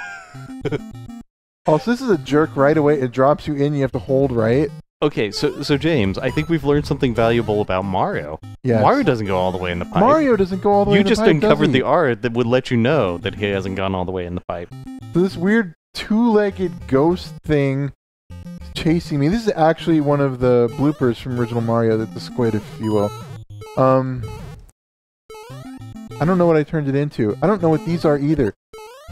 Also, this is a jerk right away. It drops you in. You have to hold right. Okay, so James, I think we've learned something valuable about Mario. Yes. Mario doesn't go all the way in the pipe. Mario doesn't go all the way in the pipe, does he? You just uncovered the art that would let you know that he hasn't gone all the way in the pipe. So this weird two-legged ghost thing is chasing me. This is actually one of the bloopers from original Mario, that the squid, if you will. I don't know what I turned it into. I don't know what these are either.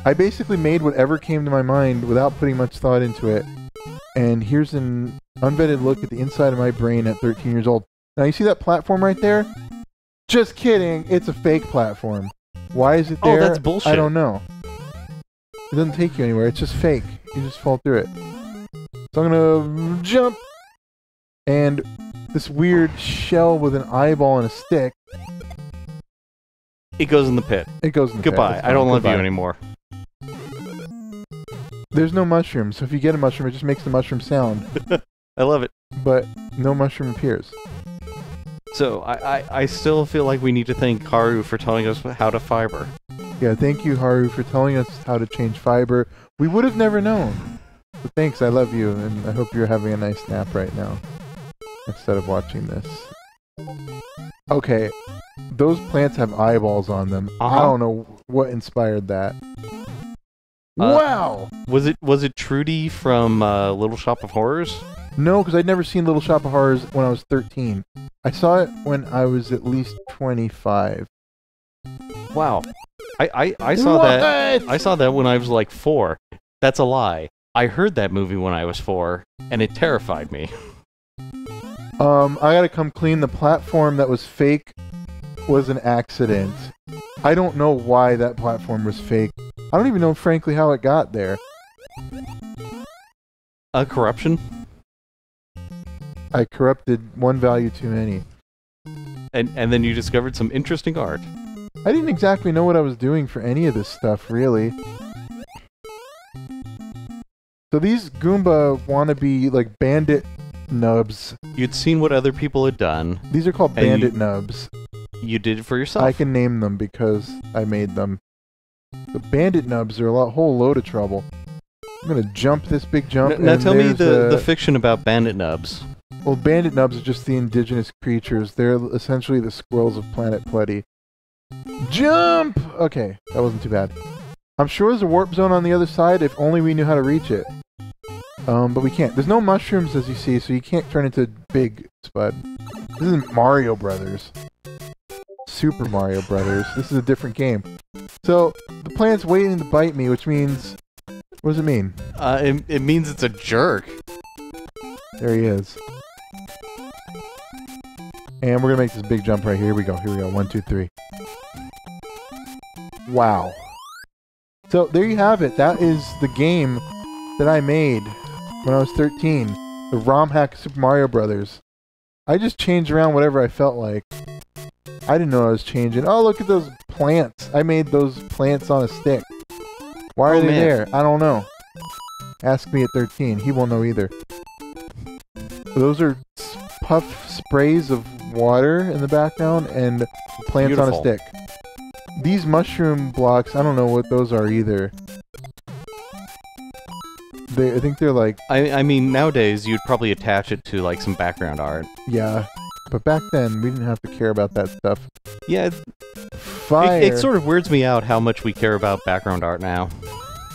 I basically made whatever came to my mind without putting much thought into it. And here's an unvetted look at the inside of my brain at 13 years old. Now, you see that platform right there? Just kidding! It's a fake platform. Why is it there? Oh, that's bullshit. I don't know. It doesn't take you anywhere. It's just fake. You just fall through it. So I'm gonna jump! And this weird shell with an eyeball and a stick. It goes in the pit. It goes in the pit. Goodbye. I don't love you anymore. There's no mushroom, so if you get a mushroom, it just makes the mushroom sound. I love it. But no mushroom appears. So, I still feel like we need to thank Haru for telling us how to fiber. Yeah, thank you, Haru, for telling us how to change fiber. We would have never known. But thanks, I love you, and I hope you're having a nice nap right now. Instead of watching this. Okay. Those plants have eyeballs on them. I don't know what inspired that. Wow! Was it Trudy from Little Shop of Horrors? No, because I'd never seen Little Shop of Horrors when I was 13. I saw it when I was at least 25. Wow. I saw that. I saw that when I was like 4. That's a lie. I heard that movie when I was 4, and it terrified me. I gotta come clean. The platform that was fake was an accident. I don't know why that platform was fake. I don't even know, frankly, how it got there. Corruption? I corrupted one value too many. And then you discovered some interesting art. I didn't exactly know what I was doing for any of this stuff, really. So these Goomba wannabe, like, bandit nubs. You'd seen what other people had done. These are called bandit nubs. You did it for yourself. I can name them because I made them. The bandit nubs are a whole load of trouble. I'm gonna jump this big jump. Now tell me the fiction about bandit nubs. Well, bandit nubs are just the indigenous creatures. They're essentially the squirrels of Planet Pleddy. Jump! Okay, that wasn't too bad. I'm sure there's a warp zone on the other side if only we knew how to reach it. But we can't. There's no mushrooms, as you see, so you can't turn into Big Spud. This isn't Mario Brothers. Super Mario Brothers. This is a different game. So, the plant's waiting to bite me, which means... What does it mean? It means it's a jerk. There he is. And we're gonna make this big jump right here. Here we go. 1, 2, 3. Wow. So, there you have it. That is the game that I made when I was 13. The ROM hack of Super Mario Brothers. I just changed around whatever I felt like. I didn't know I was changing. Oh, look at those plants. I made those plants on a stick. Why are they there? I don't know. Ask me at 13. He won't know either. Those are puff sprays of water in the background and plants on a stick. These mushroom blocks, I don't know what those are either. I think they're like... I mean, nowadays, you'd probably attach it to, like, some background art. Yeah. But back then, we didn't have to care about that stuff. Yeah. Fire. It sort of weirds me out how much we care about background art now.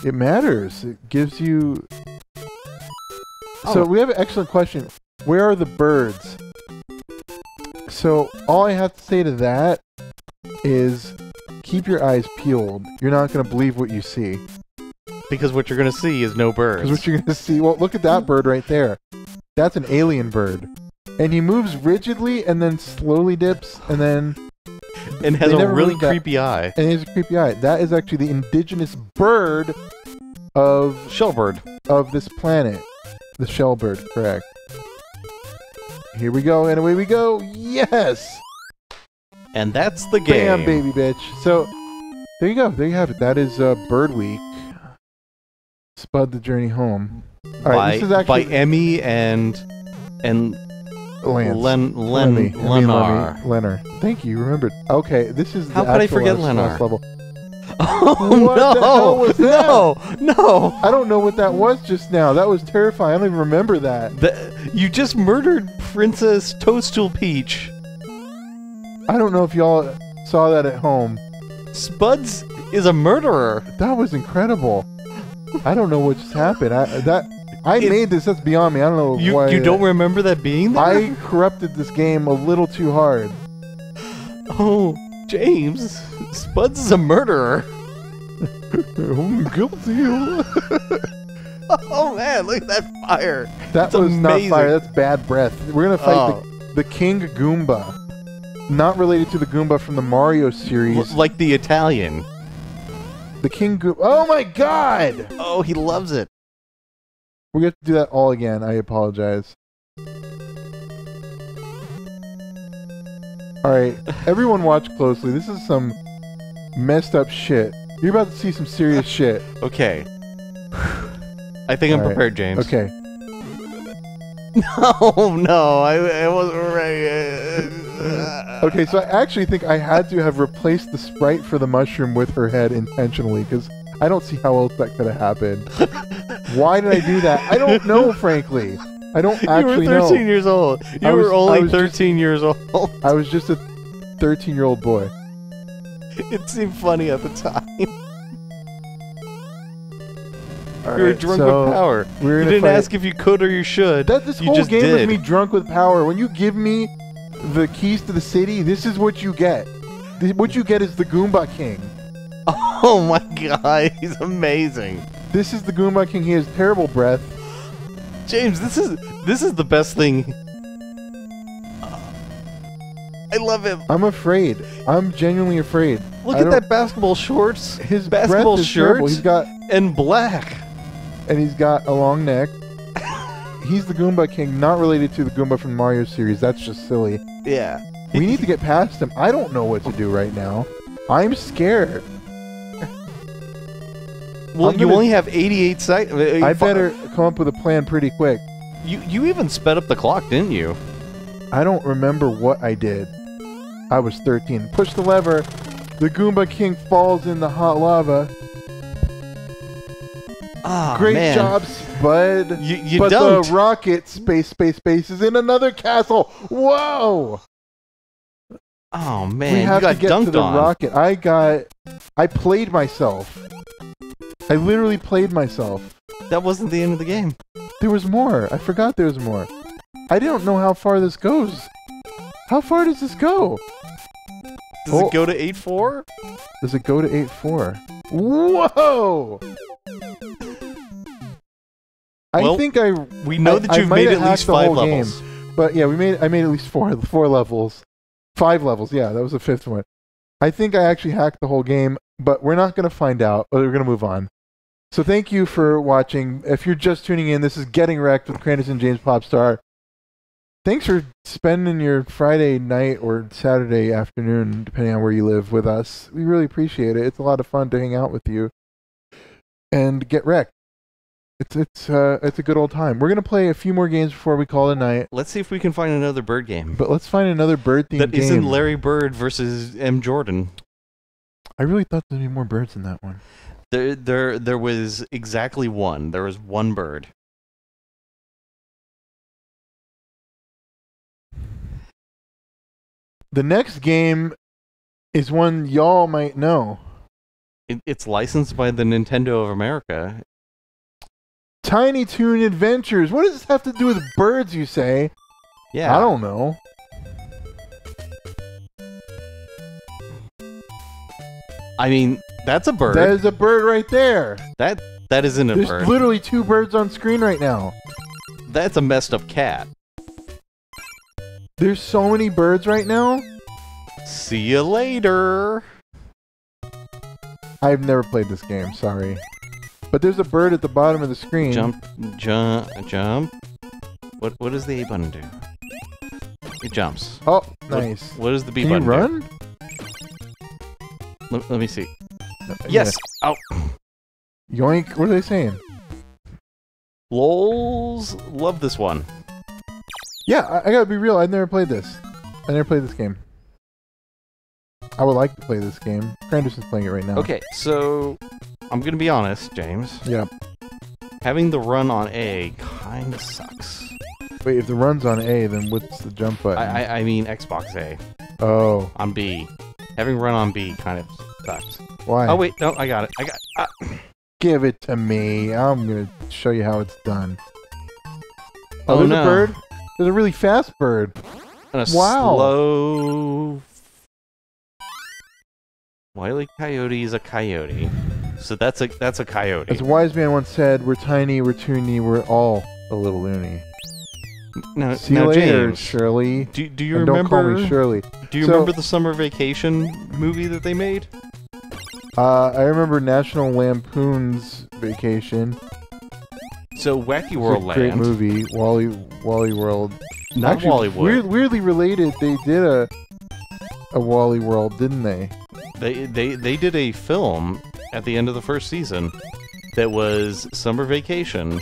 It matters. It gives you... Oh. So we have an excellent question. Where are the birds? So all I have to say to that is keep your eyes peeled. You're not going to believe what you see. Because what you're going to see is no birds. Because what you're going to see... Well, look at that bird right there. That's an alien bird. And he moves rigidly and then slowly dips and then... And has a really creepy eye. And he has a creepy eye. That is actually the indigenous bird of... Shellbird. Of this planet. The shellbird, correct. Here we go, and away we go. Yes! And that's the game. Bam, baby bitch. So, there you go. There you have it. That is Bird Week. Spud the Journey Home. All right, this is actually by Emmy and Leonard. Thank you. You remembered. Okay, this is how could I forget Leonard? Level. Oh what no! The hell was that? No! I don't know what that was just now. That was terrifying. I don't even remember that. You just murdered Princess Toastal Peach. I don't know if y'all saw that at home. Spuds is a murderer. That was incredible. I don't know what just happened. I made this. That's beyond me. I don't know why. You don't remember that being there? I corrupted this game a little too hard. Oh, James, Spuds is a murderer. I'm guilty. Oh man, look at that fire. That was amazing. Not fire, that's bad breath. We're going to fight the King Goomba. Not related to the Goomba from the Mario series. Like the Italian. The King Goomba. Oh my god! Oh, he loves it. We're going to have to do that all again. I apologize. Alright, everyone watch closely. This is some messed up shit. You're about to see some serious shit. Okay. I think I'm prepared, James. Okay. No, no, I wasn't ready. Okay, so I actually think I had to have replaced the sprite for the mushroom with her head intentionally, because I don't see how else that could have happened. Why did I do that? I don't know, frankly. I don't actually know. You were 13 years old. You were only 13 years old. I was just a 13-year-old boy. It seemed funny at the time. You were drunk with power. You didn't ask if you could or you should. This whole game is me drunk with power. When you give me the keys to the city, this is what you get. What you get is the Goomba King. Oh my god, he's amazing. This is the Goomba King. He has terrible breath. James, this is the best thing. I love him. I'm afraid. I'm genuinely afraid. Look at that basketball shorts. His basketball shirt. He's got and black, and he's got a long neck. He's the Goomba King, not related to the Goomba from Mario series. That's just silly. Yeah. We need to get past him. I don't know what to do right now. I'm scared. Well, you only have 88 sites. I better come up with a plan pretty quick. You even sped up the clock, didn't you? I don't remember what I did. I was 13. Push the lever. The Goomba King falls in the hot lava. Ah, great job, Spud. You but dumped. The rocket space is in another castle. Whoa! Oh man, we have you got to get dunked to the rocket. I played myself. I literally played myself. That wasn't the end of the game. There was more. I forgot there was more. I don't know how far this goes. How far does this go? Does it go to 8-4? Does it go to 8-4? Whoa! Well, I think we know that you've made at least 5 levels. Game, but yeah, I made at least four levels. 5 levels, yeah, that was the 5th one. I think I actually hacked the whole game, but we're not going to find out. We're going to move on. So thank you for watching. If you're just tuning in, this is Getting Wrecked with Cranderson and James Popstar. Thanks for spending your Friday night or Saturday afternoon, depending on where you live, with us. We really appreciate it. It's a lot of fun to hang out with you and get wrecked. It's a good old time. We're going to play a few more games before we call it a night. Let's see if we can find another bird game. But let's find another bird themed game. That isn't Larry Bird versus M. Jordan. I really thought there'd be more birds in that one. There was exactly one. There was one bird. The next game is one y'all might know. It's licensed by the Nintendo of America. Tiny Toon Adventures. What does this have to do with birds, you say? Yeah. I don't know. I mean, that's a bird. That is a bird right there. That isn't a bird. There's literally 2 birds on screen right now. That's a messed up cat. There's so many birds right now. See you later. I've never played this game, sorry. But there's a bird at the bottom of the screen. Jump. What does the A button do? It jumps. Oh, nice. What does the B button do? Can you run? Let me see. Yes. Ow. Yoink. What are they saying? Lols. Love this one. Yeah, I gotta be real. I've never played this. I never played this game. I would like to play this game. Cranderson's playing it right now. Okay, so I'm gonna be honest, James. Yeah. Having the run on A kind of sucks. Wait, if the run's on A, then what's the jump button? I mean Xbox A. Oh. On B. Having run on B kind of sucks. Why? Oh wait, no, I got it. Give it to me. I'm gonna show you how it's done. Oh, there's a bird. There's a really fast bird. And a slow Wily Coyote is a coyote. So that's a coyote. As a wise man once said, we're tiny, we're toony, we're all a little loony. No, see you later, James. Shirley. Do you remember? Don't call me Shirley. Do you remember the summer vacation movie that they made? I remember National Lampoon's Vacation. So Wacky World Land. Great movie. Wally World. Not actually, Wally World. Weirdly related, they did a Wally World, didn't they? They did a film at the end of the first season that was Summer Vacation,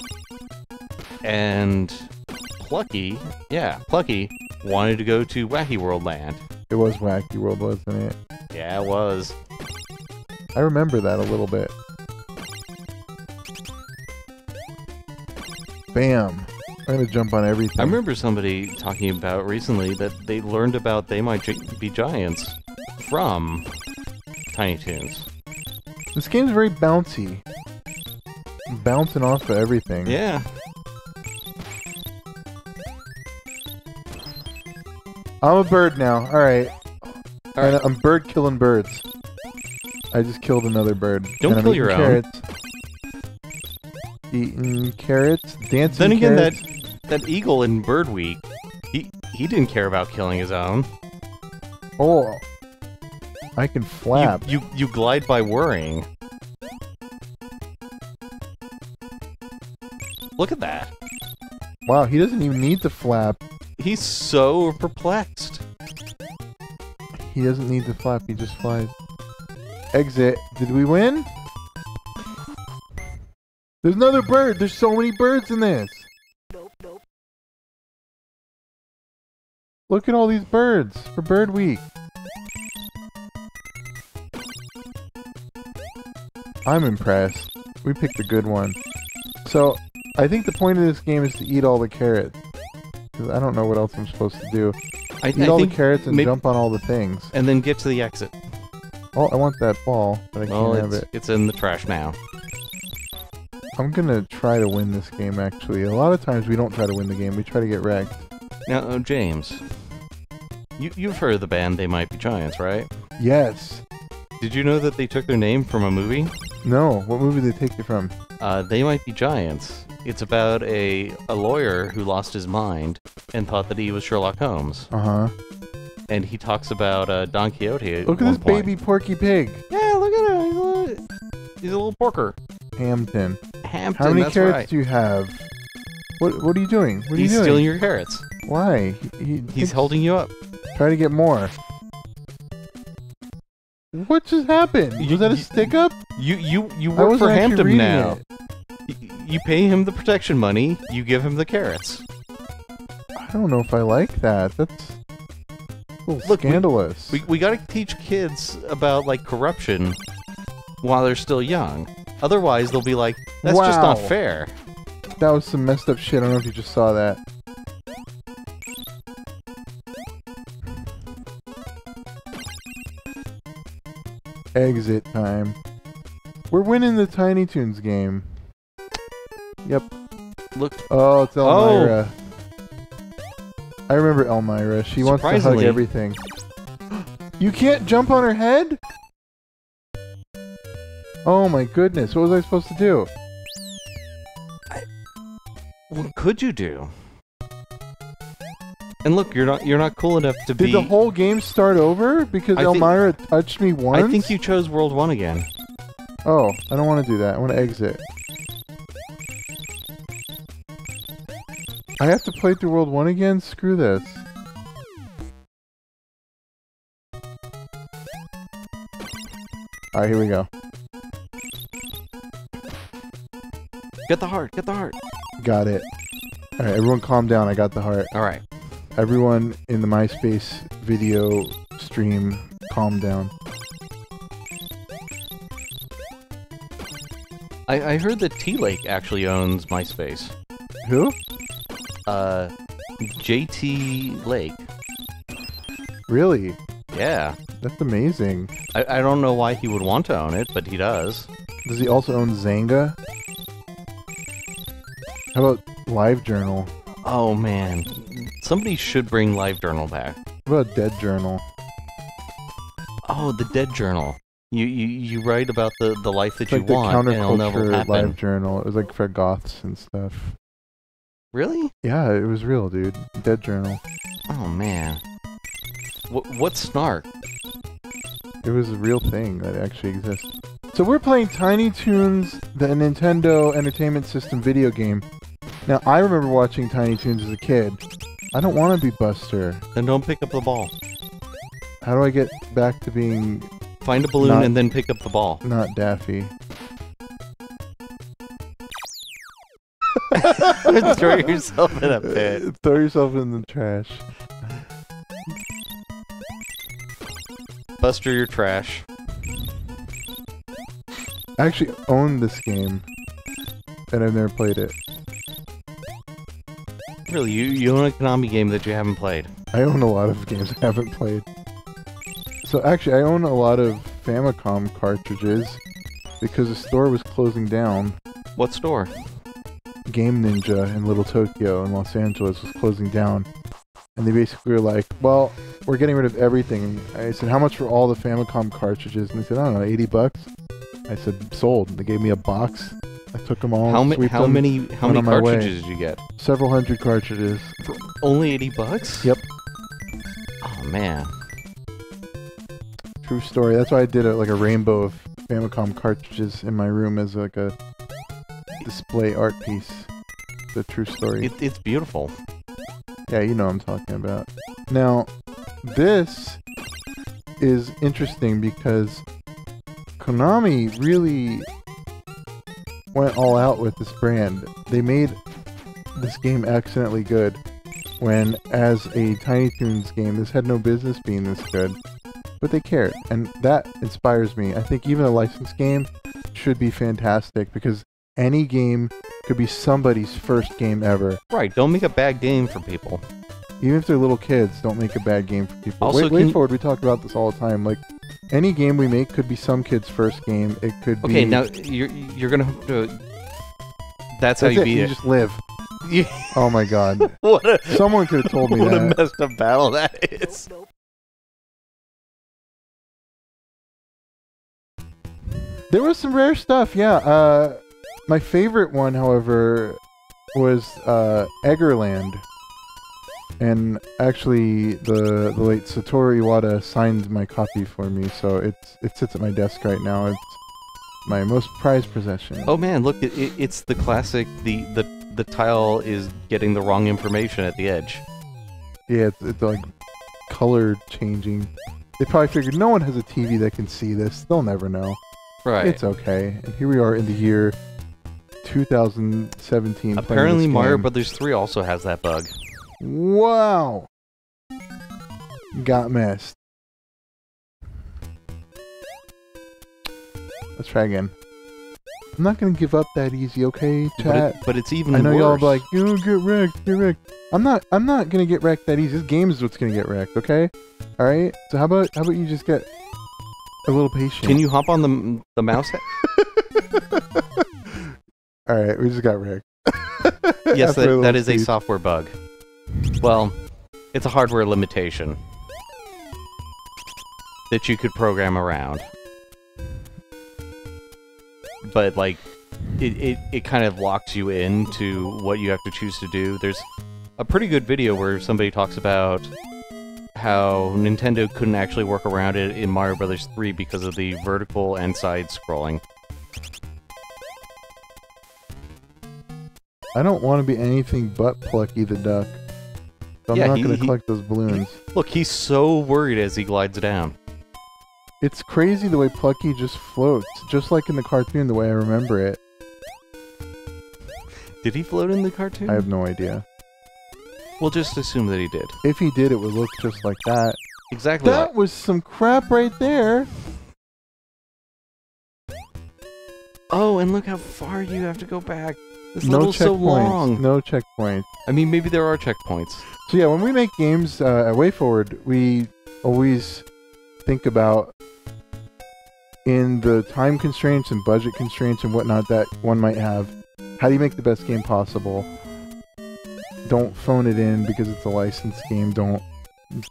and Plucky, Plucky wanted to go to Wacky World Land. It was Wacky World, wasn't it? Yeah, it was. I remember that a little bit. Bam. I'm gonna jump on everything. I remember somebody talking about recently that they learned about They Might Be Giants from Tiny Toons. This game's very bouncy. Bouncing off of everything. Yeah. I'm a bird now. Alright. Right. I'm bird killing birds. I just killed another bird. Don't kill your own. Eating carrots, dancing. Then again, carrots. that eagle in Bird Week, he didn't care about killing his own. Oh, I can flap. You glide by worrying. Look at that! Wow, he doesn't even need to flap. He's so perplexed. He doesn't need to flap. He just flies. Exit. Did we win? There's another bird! There's so many birds in this! Nope. Look at all these birds for Bird Week. I'm impressed. We picked a good one. So, I think the point of this game is to eat all the carrots. Because I don't know what else I'm supposed to do. Eat all the carrots and jump on all the things. And then get to the exit. Oh, I want that ball, but I can't have it. It's in the trash now. I'm gonna try to win this game, actually. A lot of times we don't try to win the game, we try to get wrecked. Now, James, you've heard of the band They Might Be Giants, right? Yes. Did you know that they took their name from a movie? No. What movie did they take it from? They Might Be Giants. It's about a lawyer who lost his mind and thought that he was Sherlock Holmes. Uh-huh. And he talks about Don Quixote at Look at this point. Baby Porky Pig. Yeah, look at him. He's a little porker. Hampton. How many carrots do you have? What are you doing? He's stealing your carrots. Why? He's holding you up. Try to get more. What just happened? Was that a stick up? You work for Hampton now. You pay him the protection money. You give him the carrots. I don't know if I like that. That's a little scandalous. We gotta teach kids about corruption while they're still young. Otherwise, they'll be like, that's just not fair. That was some messed up shit. I don't know if you just saw that. Exit time. We're winning the Tiny Toons game. Yep. Look. Oh, it's Elmira. Oh. I remember Elmira. She wants to hug everything. You can't jump on her head? Oh my goodness, what was I supposed to do? What could you do? And look, you're not cool enough to be... Did the whole game start over? Because Elmira touched me once? I think you chose World 1 again. Oh, I don't want to do that. I want to exit. I have to play through World 1 again? Screw this. Alright, here we go. Get the heart! Get the heart! Got it. Alright, everyone calm down. I got the heart. Alright. Everyone in the MySpace video stream, calm down. I heard that T-Lake actually owns MySpace. Who? JT Lake. Really? Yeah. That's amazing. I don't know why he would want to own it, but he does. Does he also own Zanga? How about LiveJournal? Oh man, somebody should bring LiveJournal back. What about DeadJournal? Oh, the DeadJournal. You write about the life that you want, and it'll never happen. It's like the Counterculture Live Journal. It was like for goths and stuff. Really? Yeah, it was real, dude. Dead Journal. Oh, man. What snark? It was a real thing that actually exists. So we're playing Tiny Toons, the Nintendo Entertainment System video game. Now, I remember watching Tiny Toons as a kid. I don't want to be Buster. Then don't pick up the ball. How do I get back to being... Find a balloon and then pick up the ball. Not Daffy. Throw yourself in a pit. Throw yourself in the trash. Buster, you're trash. I actually own this game, and I've never played it. Really, you own a Konami game that you haven't played? I own a lot of games I haven't played. So actually, I own a lot of Famicom cartridges because the store was closing down. What store? Game Ninja in Little Tokyo in Los Angeles was closing down. And they basically were like, well, we're getting rid of everything. I said, how much for all the Famicom cartridges? And they said, I don't know, 80 bucks? I said, sold. And they gave me a box. I took them all. How many cartridges did you get? Several hundred cartridges. For only 80 bucks? Yep. Oh, man. True story. That's why I did like a rainbow of Famicom cartridges in my room as like a display art piece. The true story. It's beautiful. Yeah, you know what I'm talking about. Now, this is interesting because Konami really went all out with this brand. They made this game accidentally good when, as a Tiny Toons game, this had no business being this good. But they cared, and that inspires me. I think even a licensed game should be fantastic, because any game could be somebody's first game ever. Right, don't make a bad game for people. Even if they're little kids, don't make a bad game for people. Also, Way Forward, we talk about this all the time. Like, any game we make could be some kid's first game. It could be... Okay, now, you're gonna have to... That's how you beat it. You just live. Oh my god. Someone could have told me that. What a messed up battle that is. There was some rare stuff, yeah. My favorite one, however, was Eggerland. And actually, the late Satoru Iwata signed my copy for me, so it sits at my desk right now. It's my most prized possession. Oh man, look, it's the classic, the tile is getting the wrong information at the edge. Yeah, it's like color changing. They probably figured no one has a TV that can see this. They'll never know. Right. It's okay. And here we are in the year 2017. Apparently Mario Brothers 3 also has that bug. Wow! Got missed. Let's try again. I'm not gonna give up that easy, okay, chat? But it's even worse. I know y'all be like, you get wrecked, get wrecked. I'm not gonna get wrecked that easy. This game is what's gonna get wrecked, okay? Alright? So how about you just get a little patient. Can you hop on the mouse head? Alright, we just got wrecked. Yes, that is a software bug. Well, it's a hardware limitation that you could program around. But, like, it kind of locks you into what you have to choose to do. There's a pretty good video where somebody talks about how Nintendo couldn't actually work around it in Mario Brothers 3 because of the vertical and side-scrolling. I don't want to be anything but Plucky the Duck. So I'm not going to collect those balloons. Look, he's so worried as he glides down. It's crazy the way Plucky just floats, just like in the cartoon, the way I remember it. Did he float in the cartoon? I have no idea. We'll just assume that he did. If he did, it would look just like that. Exactly. That was some crap right there! Oh, and look how far you have to go back. This level's so long. No checkpoints. I mean, maybe there are checkpoints. So yeah, when we make games at Way Forward, we always think about, in the time constraints and budget constraints and whatnot that one might have, how do you make the best game possible? Don't phone it in because it's a licensed game. Don't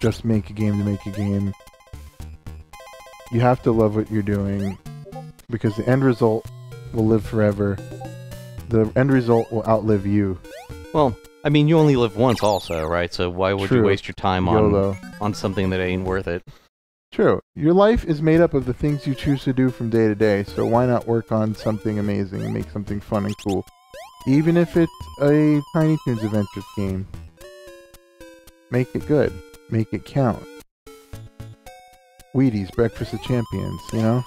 just make a game to make a game. You have to love what you're doing, because the end result will live forever. The end result will outlive you. Well, I mean, you only live once also, right? So why would you waste your time on something that ain't worth it? True. Your life is made up of the things you choose to do from day to day, so why not work on something amazing and make something fun and cool? Even if it's a Tiny Toons Adventures game. Make it good. Make it count. Wheaties, Breakfast of Champions, you know?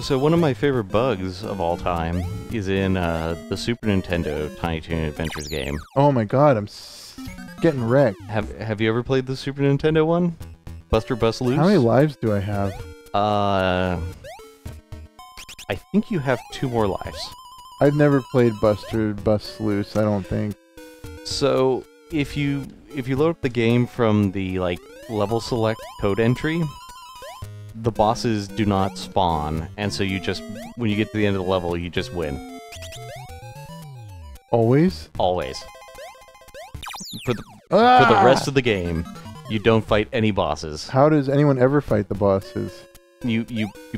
So one of my favorite bugs of all time is in the Super Nintendo Tiny Toon Adventures game. Oh my god, I'm getting wrecked. Have you ever played the Super Nintendo one? Buster Bust Loose? How many lives do I have? I think you have 2 more lives. I've never played Buster Bust Loose, I don't think. So, if you load up the game from the, like, level select code entry, the bosses do not spawn, and so you just, when you get to the end of the level, you just win. Always? Always. For the rest of the game, you don't fight any bosses. How does anyone ever fight the bosses? You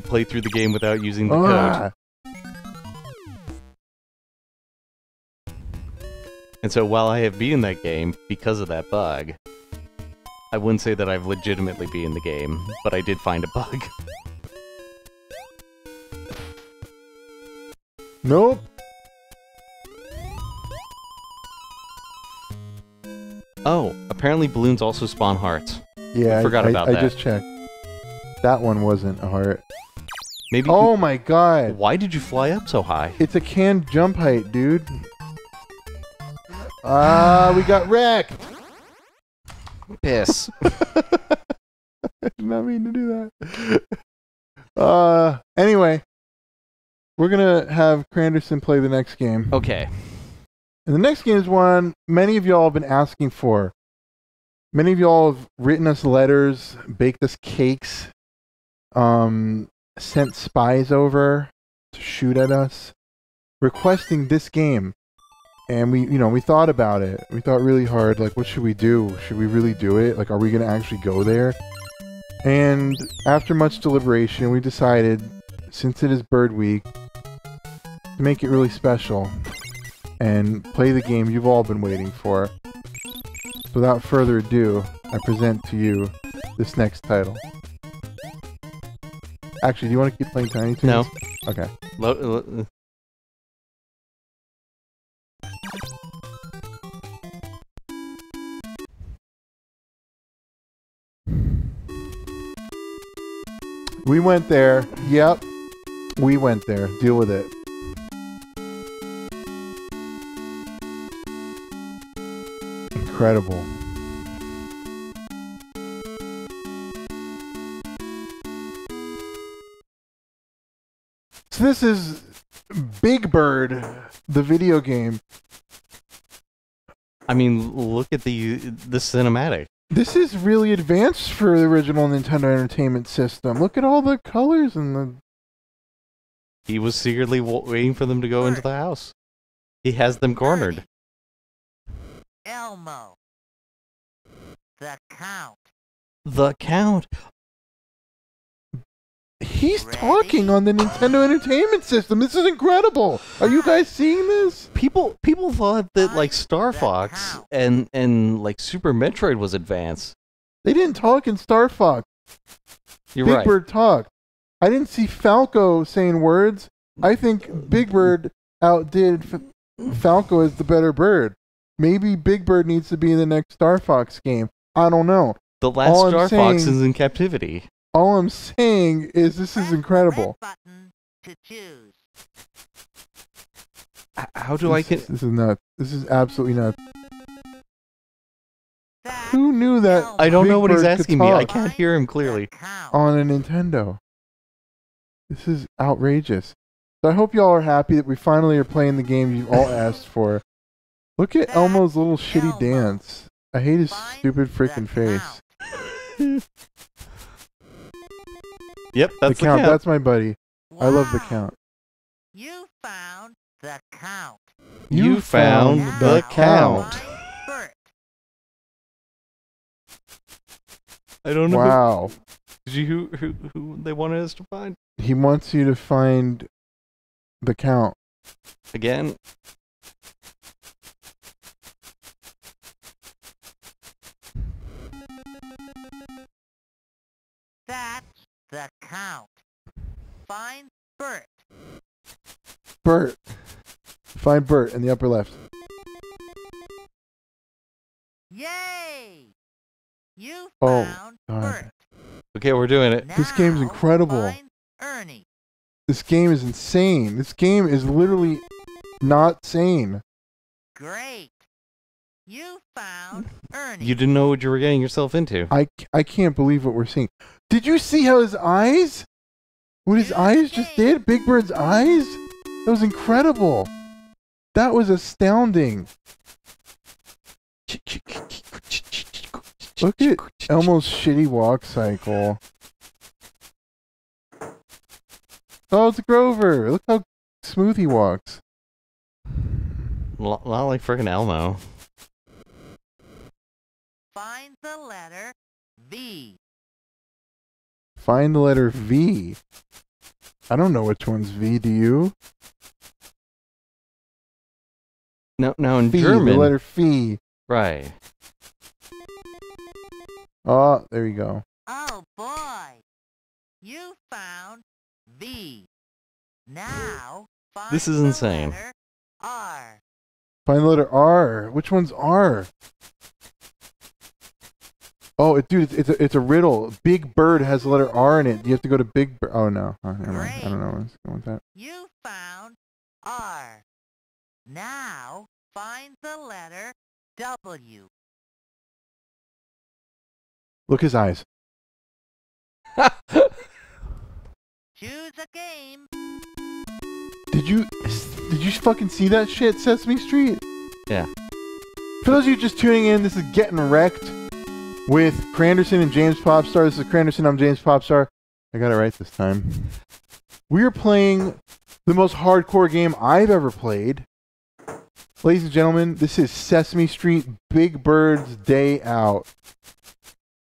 play through the game without using the code. And so while I have beaten that game, because of that bug, I wouldn't say that I've legitimately beaten the game, but I did find a bug. Nope! Oh, apparently balloons also spawn hearts. Yeah, I forgot about that. I just checked. That one wasn't a heart. Maybe. Oh my god! Why did you fly up so high? It's a canned jump height, dude. Ah, we got wrecked! Piss. I did not mean to do that. Anyway, we're gonna have Cranderson play the next game. Okay. And the next game is one many of y'all have been asking for. Many of y'all have written us letters, baked us cakes, sent spies over to shoot at us, requesting this game. And we, you know, we thought about it. We thought really hard, like, what should we do? Should we really do it? Like, are we going to actually go there? And after much deliberation, we decided, since it is Bird Week, to make it really special and play the game you've all been waiting for. Without further ado, I present to you this next title. Actually, do you want to keep playing Tiny Toons? No. Okay. We went there. Yep. We went there. Deal with it. Incredible. So this is Big Bird, the video game. I mean, look at the cinematic. This is really advanced for the original Nintendo Entertainment System. Look at all the colors and the... He was secretly waiting for them to go into the house. He has them cornered. Elmo. The Count. The Count. He's talking on the Nintendo Entertainment System. This is incredible. Are you guys seeing this? People thought that like Star Fox and like Super Metroid was advanced. They didn't talk in Star Fox. You're right. Big Bird talked. I didn't see Falco saying words. I think Big Bird outdid Falco as the better bird. Maybe Big Bird needs to be in the next Star Fox game. I don't know. The last Star Fox is in captivity. All I'm saying is this is incredible. How do I get... This is nuts. This is absolutely nuts. Who knew that? I don't know what he's asking me. I can't hear him clearly. On a Nintendo. This is outrageous. So I hope y'all are happy that we finally are playing the game you've all asked for. Look at Elmo's little shitty dance. I hate his stupid freaking face. Yep, that's the Count. That's my buddy. Wow. I love the Count. You found the Count. You found the Count. I don't know. Wow. Who they wanted us to find? He wants you to find the Count. Again? That's the Count. Find Bert. Bert. Find Bert in the upper left. Yay! You found Bert. Okay, we're doing it. Now this game's incredible. Ernie. This game is insane. This game is literally not sane. Great. You found Ernie. You didn't know what you were getting yourself into. I can't believe what we're seeing. Did you see how his eyes? What his eyes just did? Big Bird's eyes? That was incredible. That was astounding. Look at Elmo's shitty walk cycle. Oh, it's Grover! Look how smooth he walks. A lot like frickin' Elmo. Find the letter V. Find the letter V. I don't know which one's V, do you? No, now in German. The letter F. Right. Oh, there you go. Oh boy, you found V. Now find this is insane. Letter R. Find the letter R. Which one's R? Oh, dude, it's a riddle. Big Bird has the letter R in it. You have to go to Big Bird. Oh no, I don't know what's going with that. You found R. Now find the letter W. Look his eyes. Choose a game. Did you fucking see that shit, Sesame Street? Yeah. For those of you just tuning in, this is Getting Wrecked with Cranderson and James Popstar. This is Cranderson, I'm James Popstar. I got it right this time. We're playing the most hardcore game I've ever played. Ladies and gentlemen, this is Sesame Street, Big Bird's Day Out.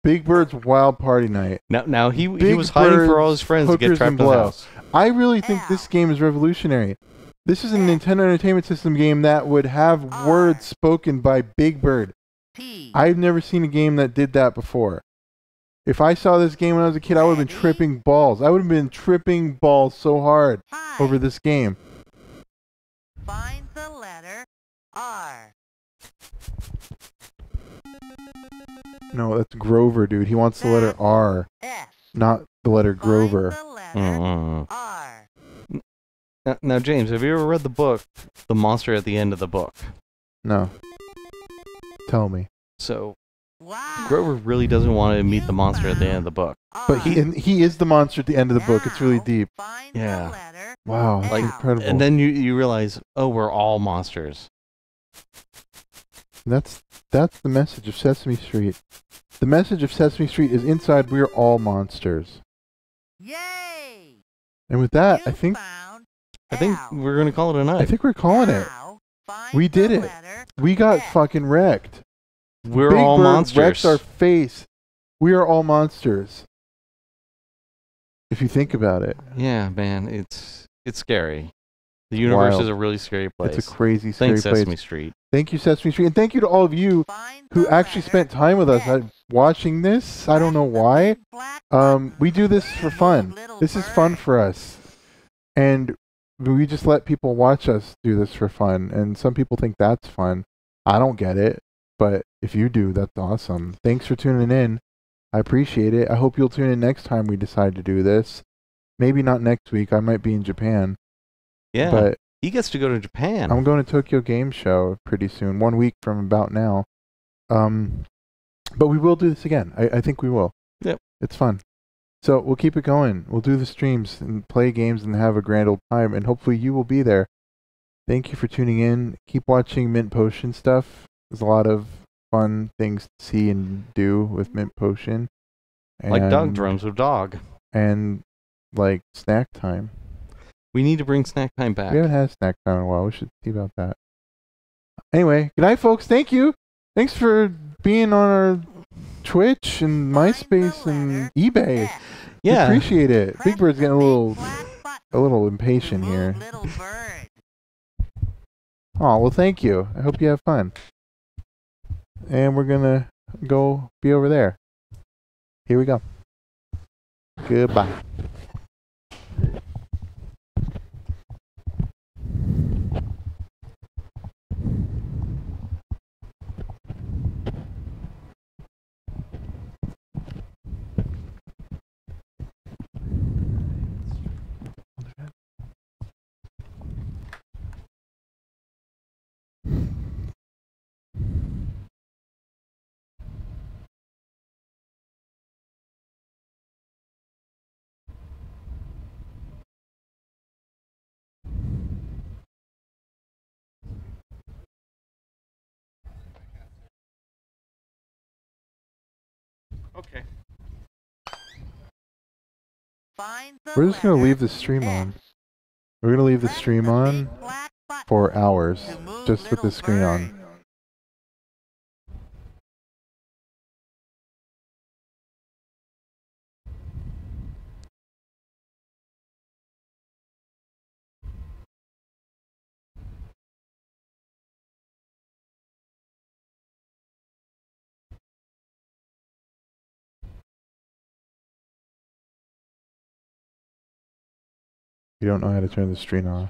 Big Bird's Wild Party Night. Now he was hiding for all his friends to get trapped in the house. I really think this game is revolutionary. This is a Nintendo Entertainment System game that would have words spoken by Big Bird. I've never seen a game that did that before. If I saw this game when I was a kid, I would have been tripping balls. I would have been tripping balls so hard over this game. Find the letter R. No, that's Grover, dude. He wants the letter R, not the letter Grover. R. Now, James, have you ever read the book, The Monster at the End of the Book? No. Tell me. So, Grover really doesn't want to meet the monster at the end of the book. But he is the monster at the end of the book. It's really deep. Yeah. Wow, that's incredible. And then you realize, oh, we're all monsters. That's the message of Sesame Street. The message of Sesame Street is inside we are all monsters. Yay! And with that, I think we're gonna call it a night. I think we're calling it. We did it. We got fucking wrecked. We're all monsters. Big Bird wrecked our face. We are all monsters. If you think about it. Yeah, man, it's scary. The universe is a really scary place. It's a crazy, scary place. Thanks, Sesame Street. Thank you, Sesame Street. And thank you to all of you who actually spent time with us watching this. I don't know why. We do this for fun. This is fun for us. And we just let people watch us do this for fun. And some people think that's fun. I don't get it. But if you do, that's awesome. Thanks for tuning in. I appreciate it. I hope you'll tune in next time we decide to do this. Maybe not next week. I might be in Japan. Yeah, but he gets to go to Japan. I'm going to Tokyo Game Show pretty soon, 1 week from about now. But we will do this again. I think we will. Yep. It's fun. So we'll keep it going. We'll do the streams and play games and have a grand old time, and hopefully you will be there. Thank you for tuning in. Keep watching Mint Potion stuff. There's a lot of fun things to see and do with Mint Potion. And, like Dog Drums with Dog. And like Snack Time. We need to bring Snack Time back. We haven't had Snack Time in a while. We should see about that. Anyway, good night, folks. Thank you. Thanks for being on our Twitch and MySpace and eBay. Yeah. We appreciate it. Big Bird's getting a little impatient here. Oh, well, thank you. I hope you have fun. And we're going to go be over there. Here we go. Goodbye. Okay. We're just going to leave the stream on. We're going to leave the stream on for hours, just with the screen on. You don't know how to turn the stream off.